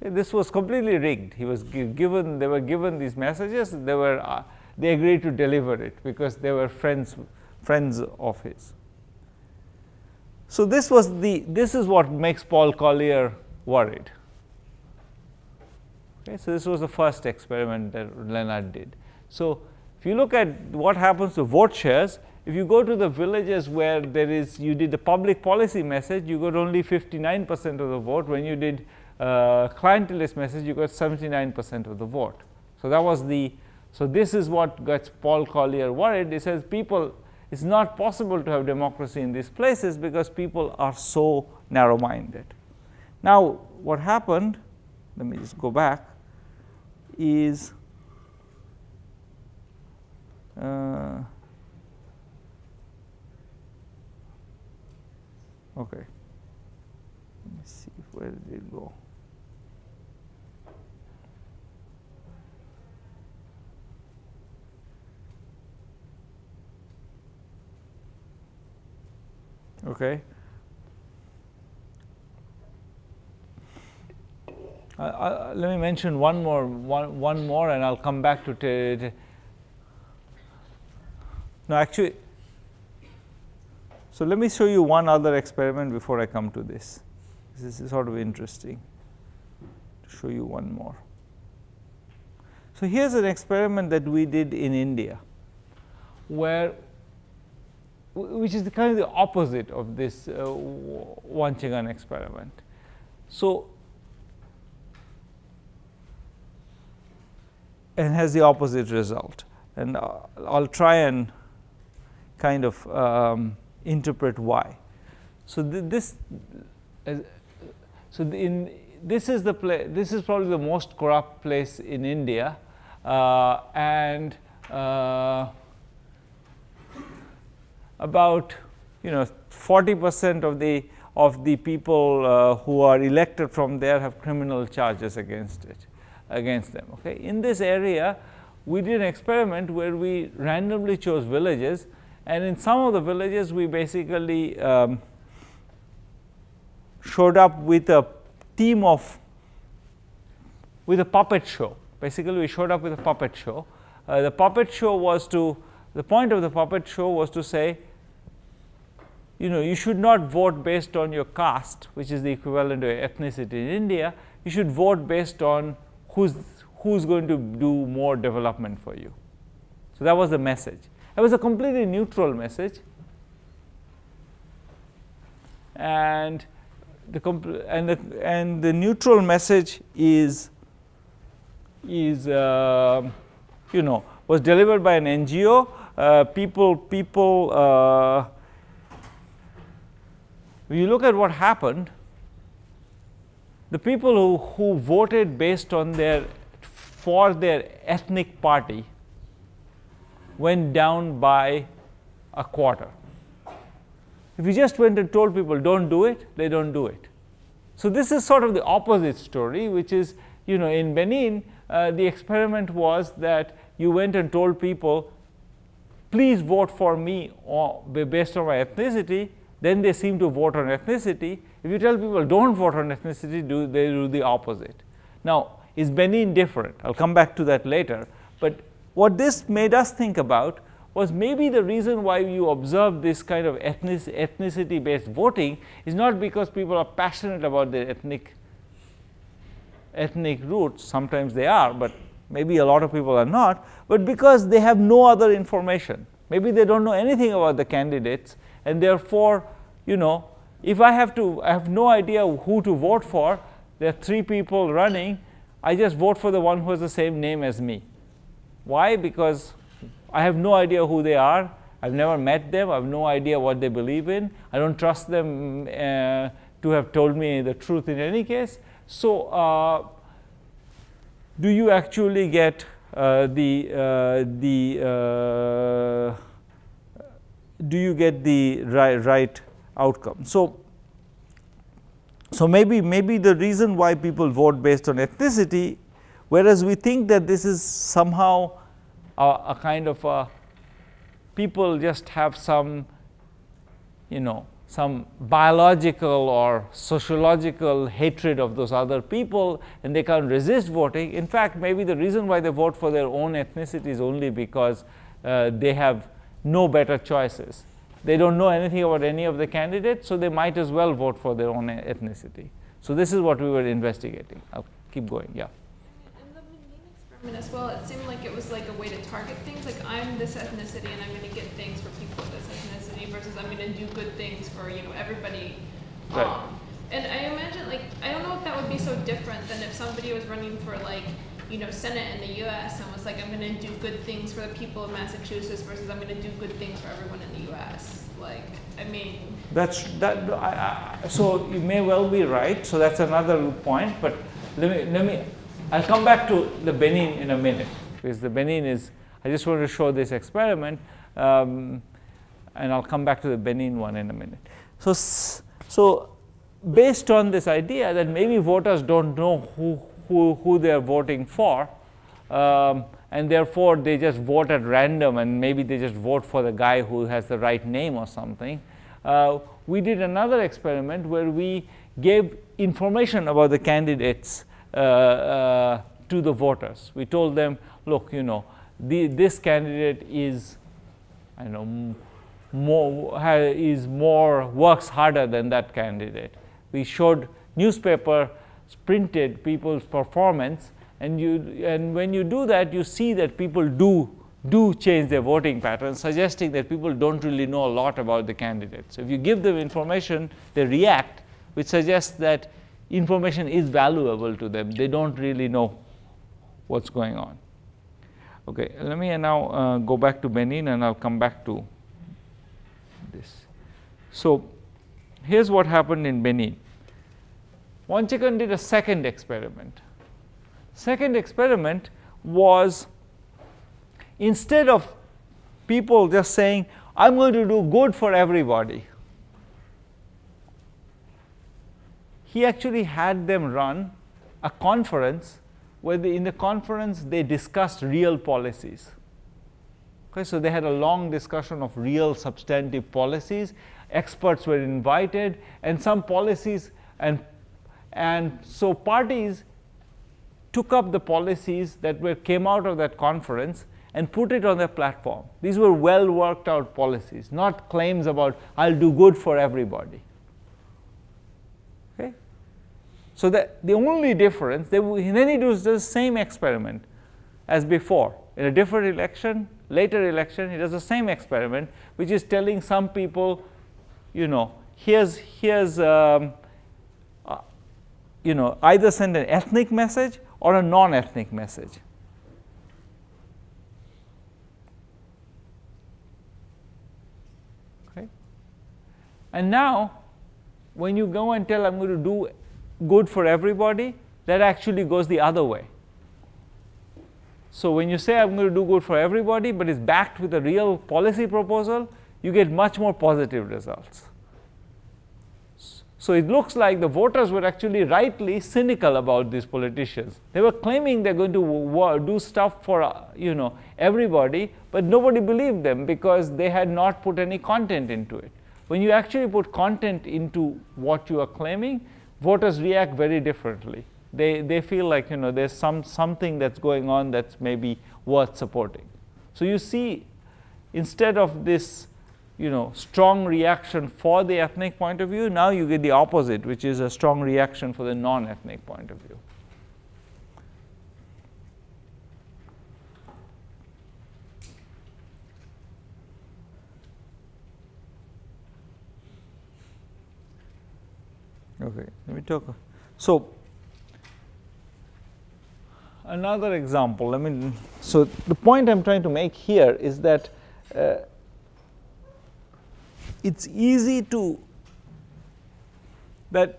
This was completely rigged. They were given these messages. They agreed to deliver it because they were friends of his. So this is what makes Paul Collier worried. Okay, so this was the first experiment that Leonard did. So if you look at what happens to vote shares, if you go to the villages where you did the public policy message, you got only 59% of the vote. When you did clientelist message, you got 79% of the vote. So that was so this is what gets Paul Collier worried. He says it's not possible to have democracy in these places because people are so narrow-minded. Now what happened, let me just go back, is okay, let me see, where did it go? Okay. Let me mention one more, and I'll come back to it. No, actually, so let me show you one other experiment before I come to this. This is sort of interesting to show you one more. So here's an experiment that we did in India, which is kind of the opposite of this Wanchekon experiment. So, and has the opposite result. And I'll try and kind of interpret why. So this is probably the most corrupt place in India, and about 40% of the people who are elected from there have criminal charges against them. Okay, in this area, we did an experiment where we randomly chose villages, and in some of the villages, we basically showed up with a team with a puppet show. Basically, we showed up with a puppet show. The point of the puppet show was to say, you should not vote based on your caste, which is the equivalent to ethnicity in India. You should vote based on who's going to do more development for you. So So that was the message. It was a completely neutral message. And the neutral message was delivered by an NGO. When you look at what happened, the people who voted based on for their ethnic party went down by a quarter. If you just went and told people don't do it, they don't do it. So this is sort of the opposite story, which is, you know, in Benin, the experiment was that you went and told people, please vote for me based on my ethnicity. Then they seem to vote on ethnicity. If you tell people don't vote on ethnicity, they do the opposite. Now, is Benin different? I'll come back to that later. But what this made us think about was maybe the reason why you observe this kind of ethnicity-based voting is not because people are passionate about their ethnic roots. Sometimes they are, but maybe a lot of people are not, but because they have no other information. Maybe they don't know anything about the candidates, and therefore, you know, if I have no idea who to vote for, there are three people running, I just vote for the one who has the same name as me. Why? Because I have no idea who they are, I've never met them, I have no idea what they believe in, I don't trust them to have told me the truth in any case. So, do you actually get the right outcome? So maybe the reason why people vote based on ethnicity, whereas we think that this is somehow a kind of a, people just have some, you know, some biological or sociological hatred of those other people and they can't resist voting. In fact, maybe the reason why they vote for their own ethnicity is only because they have no better choices. They don't know anything about any of the candidates, so they might as well vote for their own ethnicity. So this is what we were investigating. I'll keep going, yeah. In the Benin experiment as well, it seemed like it was like a way to target things, like I'm this ethnicity and I'm going to get things for people of this ethnicity versus I'm going to do good things for, you know, everybody. Right. And I imagine, like, I don't know if that would be so different than if somebody was running for, like, you know, Senate in the US and was like, I'm going to do good things for the people of Massachusetts versus I'm going to do good things for everyone in the US. Like, I mean. So you may well be right. So that's another point. But I'll come back to the Benin in a minute. Because the Benin is, I just want to show this experiment. And I'll come back to the Benin one in a minute. So based on this idea that maybe voters don't know who they are voting for, and therefore they just vote at random and maybe they just vote for the guy who has the right name or something. We did another experiment where we gave information about the candidates to the voters. We told them, look, you know, this candidate is, I don't know, works harder than that candidate. We showed newspaper printed people's performance, and when you do that, you see that people do change their voting patterns, suggesting that people don't really know a lot about the candidates. So if you give them information, they react, which suggests that information is valuable to them. They don't really know what's going on. Okay, let me now go back to Benin, and I'll come back to this. So here's what happened in Benin. Wanchekon did a second experiment. Second experiment was, instead of people just saying, I'm going to do good for everybody, he actually had them run a conference where in the conference they discussed real policies. Okay, so they had a long discussion of real substantive policies. Experts were invited, and some policies and so parties took up the policies that came out of that conference and put it on their platform. These were well worked out policies, not claims about I'll do good for everybody. Okay? So the only difference, then he does the same experiment as before. In a different election, later election, he does the same experiment, which is telling some people, you know, either send an ethnic message or a non-ethnic message. Okay. And now, when you go and tell, I'm going to do good for everybody, that actually goes the other way. So when you say, I'm going to do good for everybody, but it's backed with a real policy proposal, you get much more positive results. So it looks like the voters were actually rightly cynical about these politicians. They were claiming they're going to do stuff for, you know, everybody, but nobody believed them because they had not put any content into it. When you actually put content into what you are claiming, voters react very differently. They feel like, you know, there's something that's going on that's maybe worth supporting. So you see, instead of this, you know, strong reaction for the ethnic point of view, now you get the opposite, which is a strong reaction for the non-ethnic point of view. Okay, let me talk. So, another example. I mean, so the point I'm trying to make here is that it's easy to, that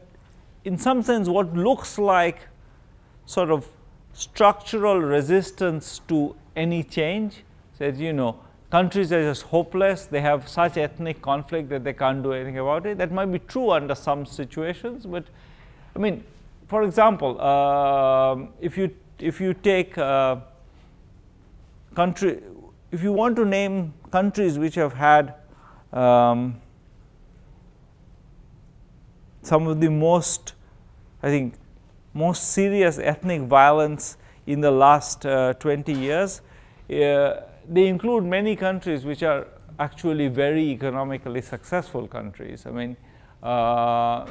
in some sense what looks like sort of structural resistance to any change, says, you know, countries are just hopeless, they have such ethnic conflict that they can't do anything about it. That might be true under some situations, but I mean, for example, if you take country, if you want to name countries which have had some of the most, I think, most serious ethnic violence in the last 20 years, they include many countries which are actually very economically successful countries. I mean,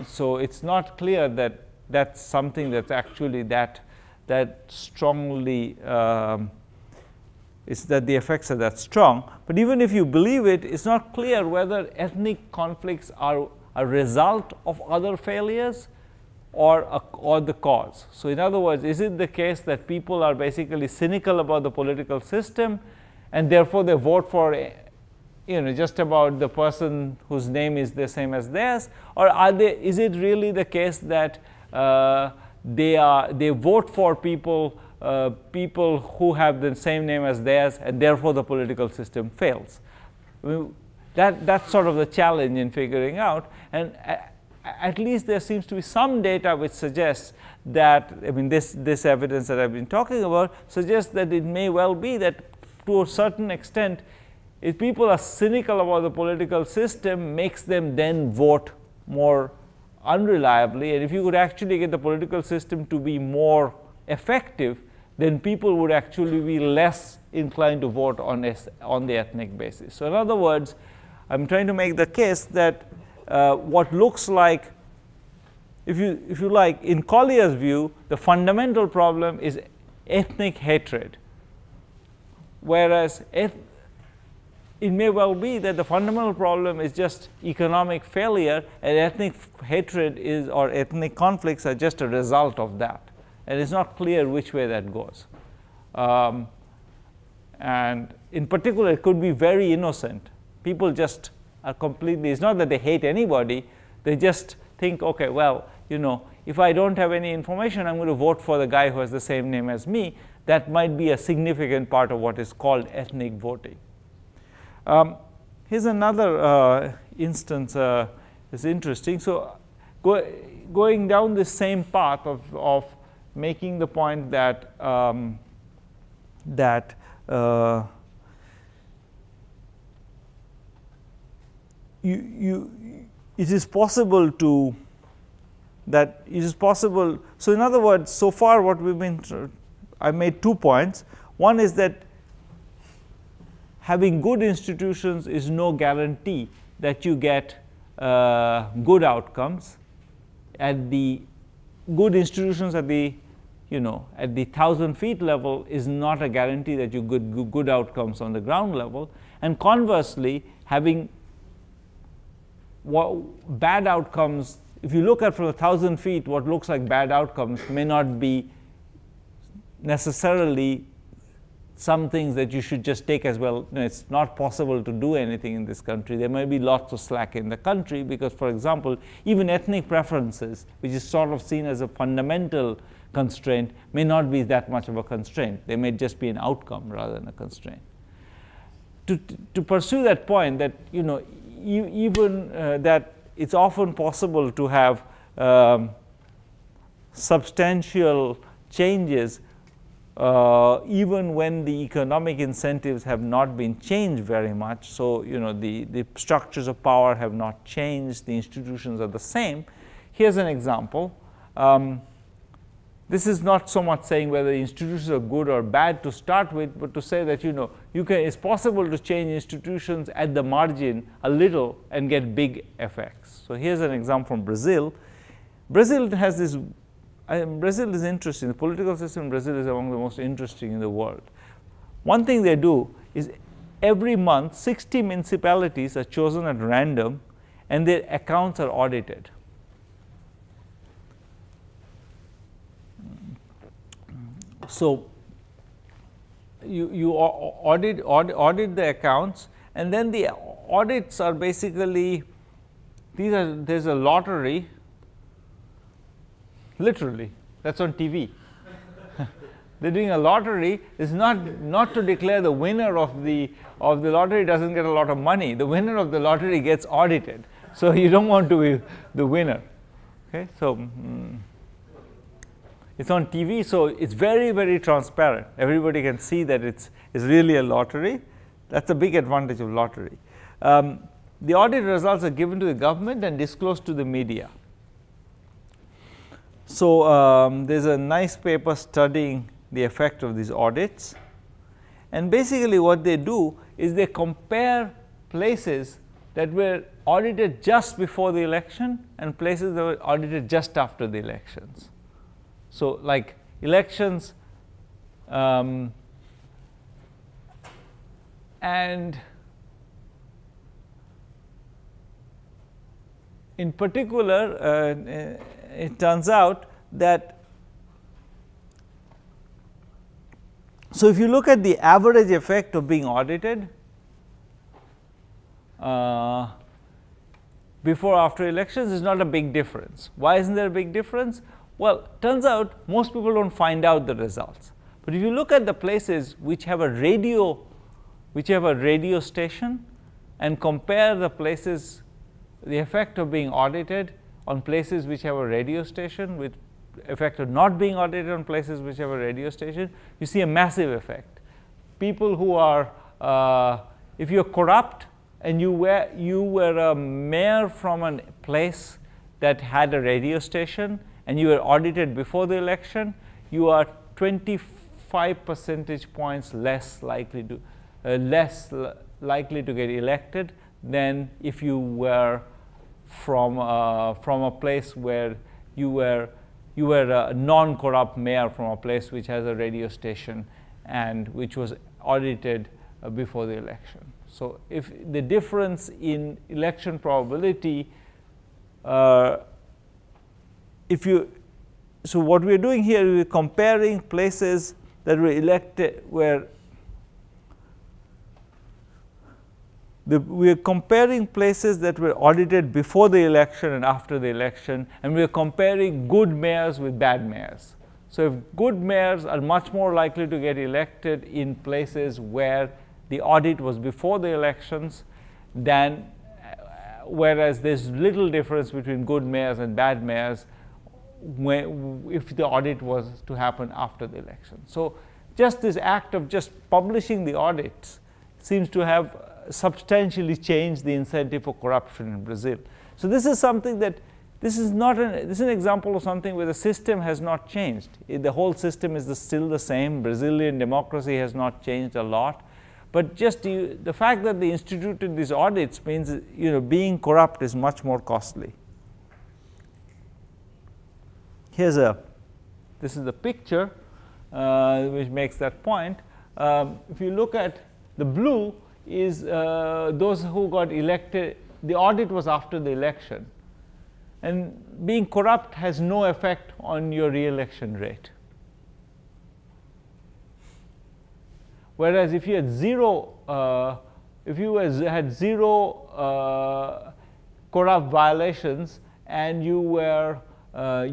so it's not clear that that's something that's actually that strongly, it's that the effects are that strong. But even if you believe it, it's not clear whether ethnic conflicts are a result of other failures or the cause. So in other words, is it the case that people are basically cynical about the political system, and therefore they vote for, you know, just about the person whose name is the same as theirs? Or are they, is it really the case that they vote for people who have the same name as theirs, and therefore the political system fails? I mean, that's sort of the challenge in figuring out. And at least there seems to be some data which suggests that, I mean, this evidence that I've been talking about suggests that it may well be that, to a certain extent, if people are cynical about the political system, makes them then vote more unreliably. And if you could actually get the political system to be more effective, then people would actually be less inclined to vote on the ethnic basis. So in other words, I'm trying to make the case that what looks like, if you like, in Collier's view, the fundamental problem is ethnic hatred. Whereas it may well be that the fundamental problem is just economic failure, and ethnic hatred is, or ethnic conflicts are just a result of that. And it's not clear which way that goes. And in particular, it could be very innocent. People just are completely, it's not that they hate anybody, they just think, okay, well, you know, if I don't have any information, I'm going to vote for the guy who has the same name as me. That might be a significant part of what is called ethnic voting. Here's another instance that's interesting. So going down the same path of making the point that it is possible to, that it is possible. So in other words, so far what we've been, I made 2 points. One is that having good institutions is no guarantee that you get good outcomes. At the good institutions at the you know, at the 1,000 feet level is not a guarantee that you get good outcomes on the ground level. And conversely, having bad outcomes, if you look at from 1,000 feet, what looks like bad outcomes may not be necessarily some things that you should just take as well. You know, it's not possible to do anything in this country. There may be lots of slack in the country because, for example, even ethnic preferences, which is sort of seen as a fundamental constraint, may not be that much of a constraint. They may just be an outcome rather than a constraint. To pursue that point, that, you know, that it's often possible to have substantial changes even when the economic incentives have not been changed very much. So, you know, the structures of power have not changed, the institutions are the same. Here's an example. This is not so much saying whether the institutions are good or bad to start with, but to say that, you know, it's possible to change institutions at the margin a little and get big effects. So here's an example from Brazil. Brazil is interesting. The political system in Brazil is among the most interesting in the world. One thing they do is every month, 60 municipalities are chosen at random and their accounts are audited. So you audit the accounts, and then the audits are basically, there's a lottery. Literally, that's on TV. They're doing a lottery. It's not to declare the winner of the lottery doesn't get a lot of money. The winner of the lottery gets audited. So you don't want to be the winner. Okay, so it's on TV, so it's very, very transparent. Everybody can see that it's really a lottery. That's a big advantage of lottery. The audit results are given to the government and disclosed to the media. So there's a nice paper studying the effect of these audits, and basically what they do is they compare places that were audited just before the election and places that were audited just after the elections. So like elections and in particular it turns out that, so if you look at the average effect of being audited before or after elections, is not a big difference. Why isn't there a big difference? Well, turns out most people don't find out the results. But if you look at the places which have a radio station and compare the places, the effect of being audited on places which have a radio station with effect of not being audited on places which have a radio station, you see a massive effect. People who are, if you're corrupt and you were a mayor from a place that had a radio station and you were audited before the election, you are 25 percentage points less likely to get elected than if you were from a place where you were a non-corrupt mayor from a place which has a radio station and which was audited before the election. So if the difference in election probability, so what we're doing here, we're comparing places that were elected, we are comparing places that were audited before the election and after the election, and we are comparing good mayors with bad mayors. So if good mayors are much more likely to get elected in places where the audit was before the elections, than whereas there's little difference between good mayors and bad mayors if the audit was to happen after the election. So just this act of just publishing the audits seems to have substantially changed the incentive for corruption in Brazil. So this is something that, this is an example of something where the system has not changed. The whole system is still the same. Brazilian democracy has not changed a lot. But just the fact that they instituted these audits means, you know, being corrupt is much more costly. Here's a This is the picture which makes that point. If you look at the blue is those who got elected, the audit was after the election. And being corrupt has no effect on your re-election rate. Whereas if you had zero, corrupt violations, and you had a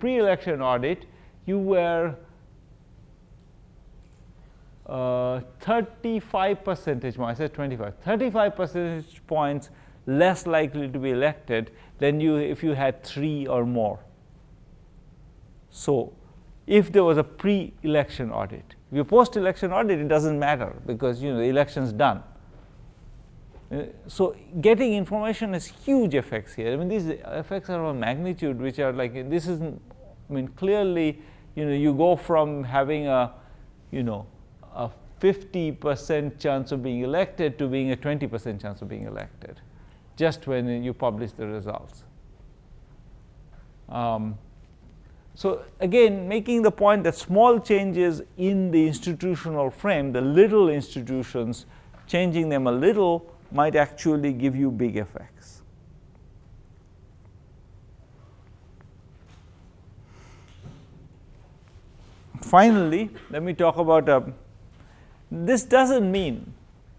pre-election audit, you were 35 percentage points, I said 25, 35 percentage points less likely to be elected than you if you had 3 or more. So if there was a pre-election audit. If you post-election audit, it doesn't matter because you know the election's done. So getting information has huge effects here. I mean, these effects are of a magnitude which are like this isn't. I mean, clearly, you know, you go from having a, you know, a 50% chance of being elected to being a 20% chance of being elected, just when you publish the results. So again, making the point that small changes in the institutional frame, the little institutions, changing them a little might actually give you big effects. Finally, let me talk about this doesn't mean.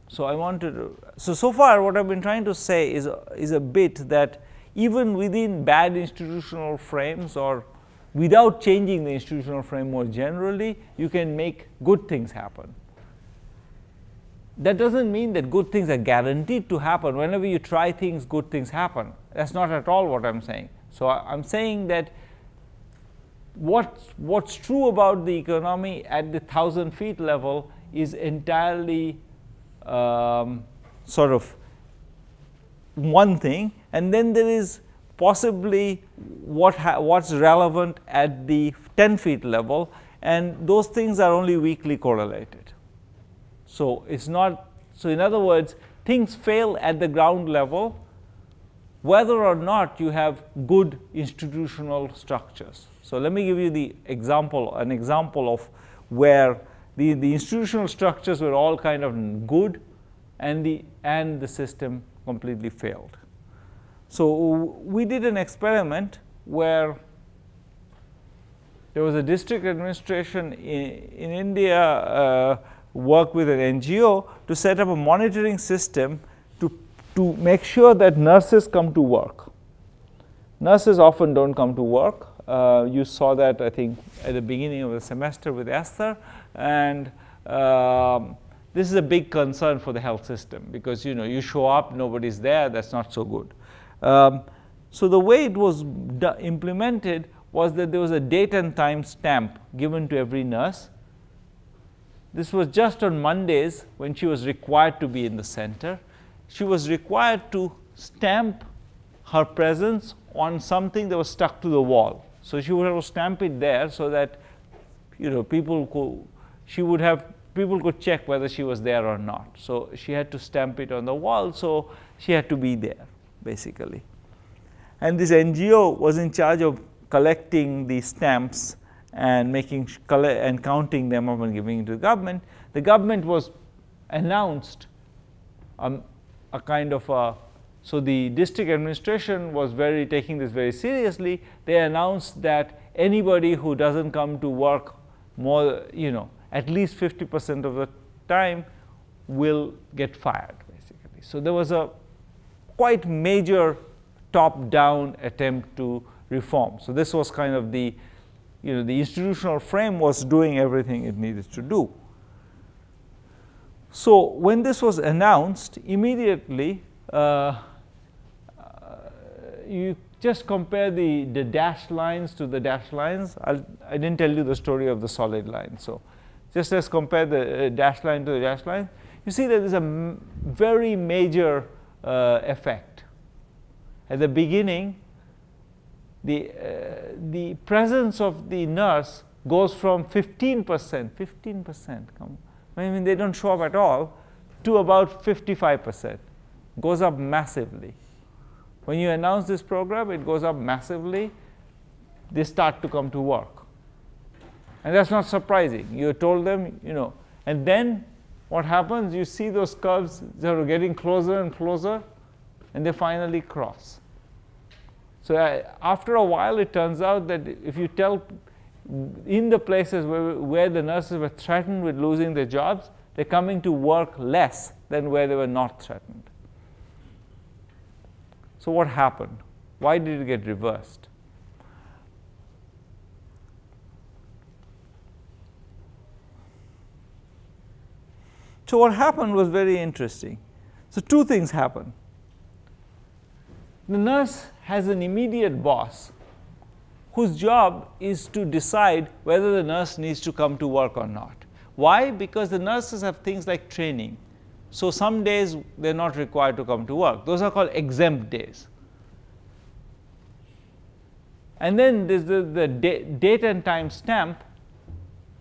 So I wanted to, so far what I've been trying to say is a bit that even within bad institutional frames or without changing the institutional frame more generally, you can make good things happen. That doesn't mean that good things are guaranteed to happen. Whenever you try things, good things happen. That's not at all what I'm saying. So I'm saying that what's true about the economy at the 1,000 feet level is entirely sort of one thing, and then there is possibly what's relevant at the 10 feet level, and those things are only weakly correlated. So it's not, so in other words, things fail at the ground level whether or not you have good institutional structures. So let me give you the example, an example of where the institutional structures were all kind of good and the system completely failed. So we did an experiment where there was a district administration in India work with an NGO to set up a monitoring system to make sure that nurses come to work. Nurses often don't come to work. You saw that, I think, at the beginning of the semester with Esther. And this is a big concern for the health system because, you know, you show up, nobody's there, that's not so good. So the way it was implemented was that there was a date and time stamp given to every nurse. This was just on Mondays when she was required to be in the center. She was required to stamp her presence on something that was stuck to the wall. So she would have to stamp it there so that, you know, people could check whether she was there or not. So she had to stamp it on the wall, so she had to be there, basically. And this NGO was in charge of collecting these stamps and counting them up and giving it to the government. The government was announced a kind of a, so the district administration was taking this very seriously. They announced that anybody who doesn't come to work more, you know, at least 50% of the time will get fired, basically. So there was a quite major top-down attempt to reform. So this was kind of the, you know, the institutional frame was doing everything it needed to do. So when this was announced, immediately you just compare the dashed lines to the dashed lines. I didn't tell you the story of the solid line. So just let's compare the dashed line to the dashed line. You see that there's a very major effect. At the beginning, the presence of the nurse goes from 15%, I mean they don't show up at all, to about 55%. Goes up massively. When you announce this program, it goes up massively they start to come to work. And that's not surprising. You told them, you know. And then what happens? You see those curves that are getting closer and closer, and they finally cross. So after a while, it turns out that if you tell in the places where the nurses were threatened with losing their jobs, they're coming to work less than where they were not threatened. So what happened? Why did it get reversed? So what happened was very interesting. So two things happened. The nurse has an immediate boss whose job is to decide whether the nurse needs to come to work or not. Why? Because the nurses have things like training. So some days they're not required to come to work. Those are called exempt days. And then there's the date and time stamp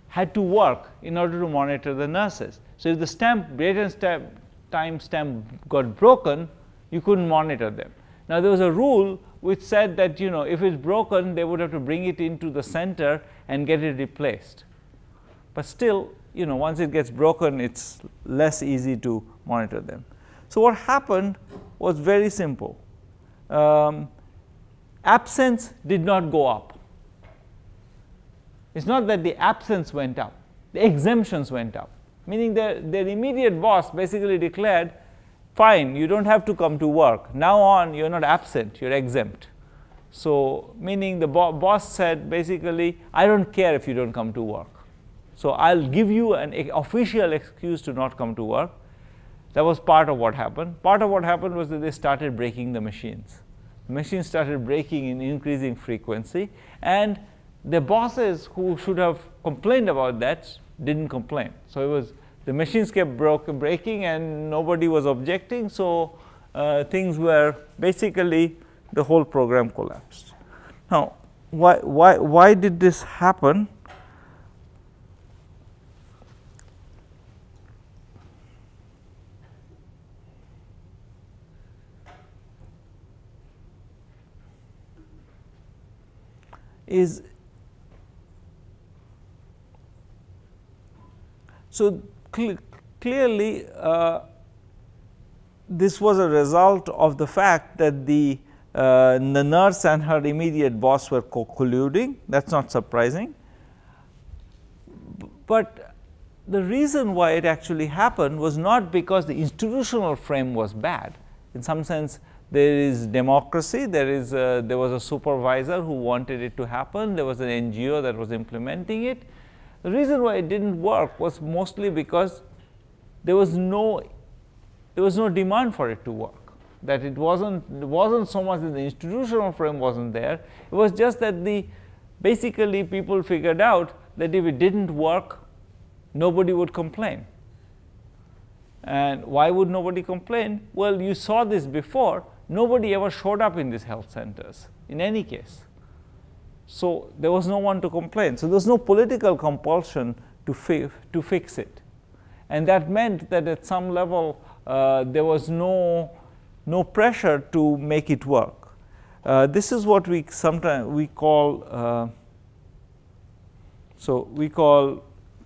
had to work in order to monitor the nurses. So if the date and time stamp got broken, you couldn't monitor them. Now there was a rule which said that, you know, if it's broken, they would have to bring it into the center and get it replaced. But still, you know, once it gets broken, it's less easy to monitor them. So what happened was very simple. Absence did not go up. It's not that the absence went up. The exemptions went up, meaning their immediate boss basically declared, fine, you don't have to come to work. Now on, you're not absent, you're exempt. So meaning the boss said basically, I don't care if you don't come to work. So I'll give you an official excuse to not come to work. That was part of what happened. Part of what happened was that they started breaking the machines. The machines started breaking in increasing frequency, and the bosses who should have complained about that didn't complain. So it was the machines kept breaking and nobody was objecting, so things were basically, the whole program collapsed. Now, why did this happen? Is so clearly, this was a result of the fact that the nurse and her immediate boss were colluding. That's not surprising. But the reason why it actually happened was not because the institutional frame was bad. In some sense, there is democracy. There was a supervisor who wanted it to happen. There was an NGO that was implementing it. The reason why it didn't work was mostly because there was no demand for it to work. That it wasn't so much that the institutional frame wasn't there. It was just that basically people figured out that if it didn't work, nobody would complain. And why would nobody complain? Well, you saw this before. Nobody ever showed up in these health centers, in any case. So there was no one to complain. So there was no political compulsion to fix it. And that meant that at some level, there was no pressure to make it work. This is what we sometimes call,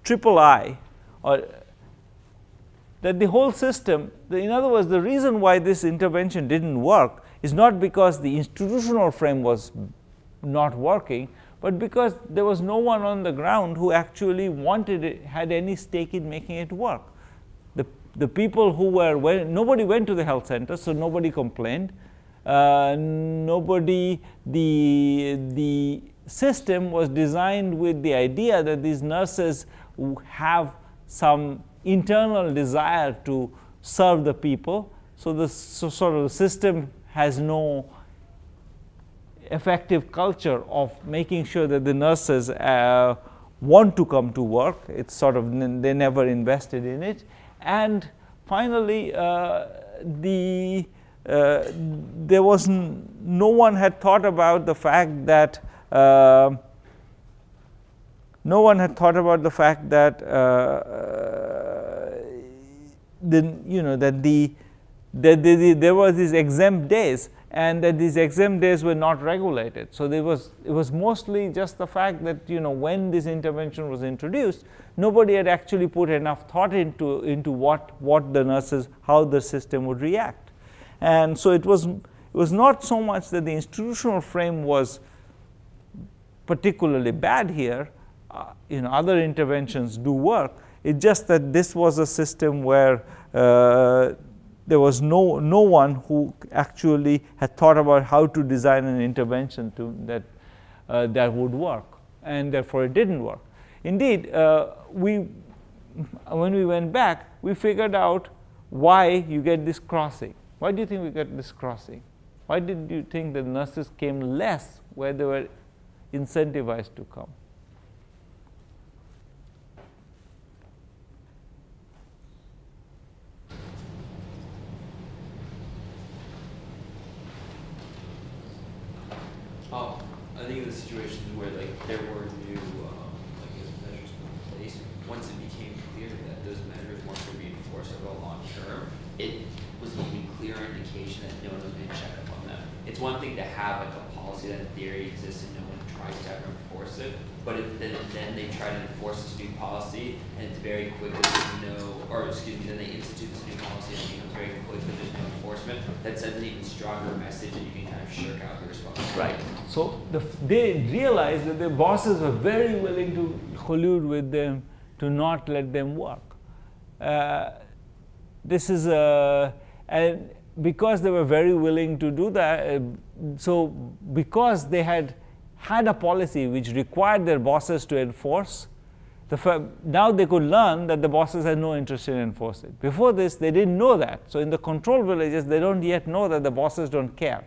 triple I, or that the whole system, in other words, the reason why this intervention didn't work is not because the institutional frame was not working, but because there was no one on the ground who actually wanted it, had any stake in making it work. The people who were, nobody went to the health center, so nobody complained. The system was designed with the idea that these nurses have some internal desire to serve the people, so the sort of the system has no effective culture of making sure that the nurses want to come to work. It's sort of they never invested in it. And finally, there was no one had thought about the fact that there was these exempt days. and that these exam days were not regulated. So there was, it was mostly just the fact that, you know, when this intervention was introduced, nobody had actually put enough thought into what the nurses, how the system would react. And so it was not so much that the institutional frame was particularly bad here, you know, other interventions do work. It's just that this was a system where there was no one who actually had thought about how to design an intervention that would work, and therefore it didn't work. Indeed, when we went back, we figured out why you get this crossing. Why do you think we got this crossing? Why did you think the nurses came less where they were incentivized to come? I think of the situations where, like, there were new like measures put in place. Once it became clear that those measures weren't going to be enforced over long term, it was the only clear indication that no one was going to check up on them. It's one thing to have like a policy that in theory exists and no one tries to ever enforce it, but if then they try to enforce this new policy and it's very quickly then they institute this new policy and it becomes very quickly there's no enforcement, that sends an even stronger message that you can kind of shirk out your responsibility. Right. So they realized that their bosses were very willing to collude with them to not let them work. This is a, and because they were very willing to do that, so because they had a policy which required their bosses to enforce, now they could learn that the bosses had no interest in enforcing it. Before this, they didn't know that. So in the control villages, they don't yet know that the bosses don't care.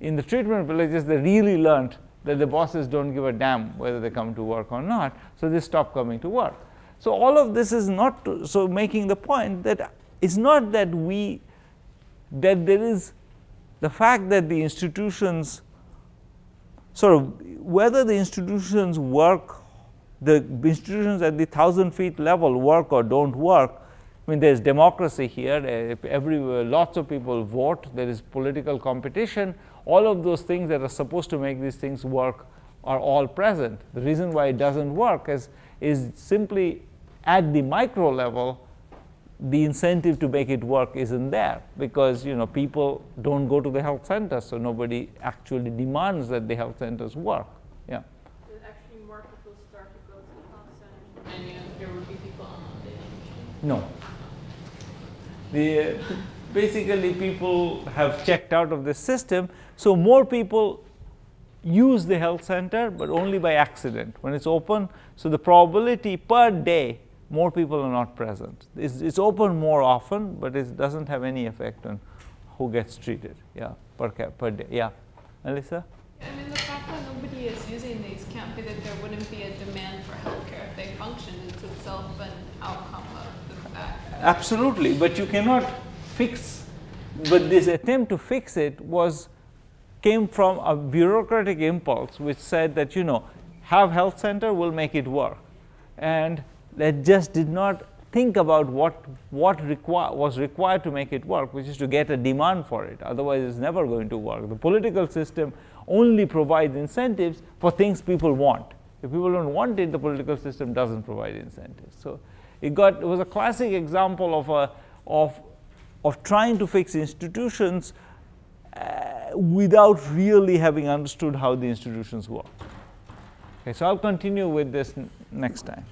In the treatment villages, they really learned that the bosses don't give a damn whether they come to work or not, so they stopped coming to work. So all of this is not, so making the point that it's not that that there is the fact that the institutions, sort of whether the institutions work, the institutions at the 1,000 feet level work or don't work. I mean, there's democracy here, everywhere, lots of people vote, there is political competition, all of those things that are supposed to make these things work are all present. The reason why it doesn't work is simply at the micro level, the incentive to make it work isn't there because, you know, people don't go to the health centers, so nobody actually demands that the health centers work. Yeah. Did actually more people start to go to the health centers and, you know, there would be people on the No. The, basically, people have checked out of the system, so more people use the health center, but only by accident when it's open. So the probability per day more people are not present. It's open more often, but it doesn't have any effect on who gets treated. Yeah, per day. Yeah, Melissa? I mean, the fact that nobody is using these can't be that there wouldn't be a demand for healthcare. If they function, it's itself an outcome of the fact. Absolutely, but you cannot fix. But this attempt to fix it came from a bureaucratic impulse, which said that, you know, have health center, we'll make it work, and that just did not think about what was required to make it work, which is to get a demand for it. Otherwise, it's never going to work. The political system only provides incentives for things people want. If people don't want it, the political system doesn't provide incentives. So it was a classic example of trying to fix institutions without really having understood how the institutions work. Okay, so I'll continue with this next time.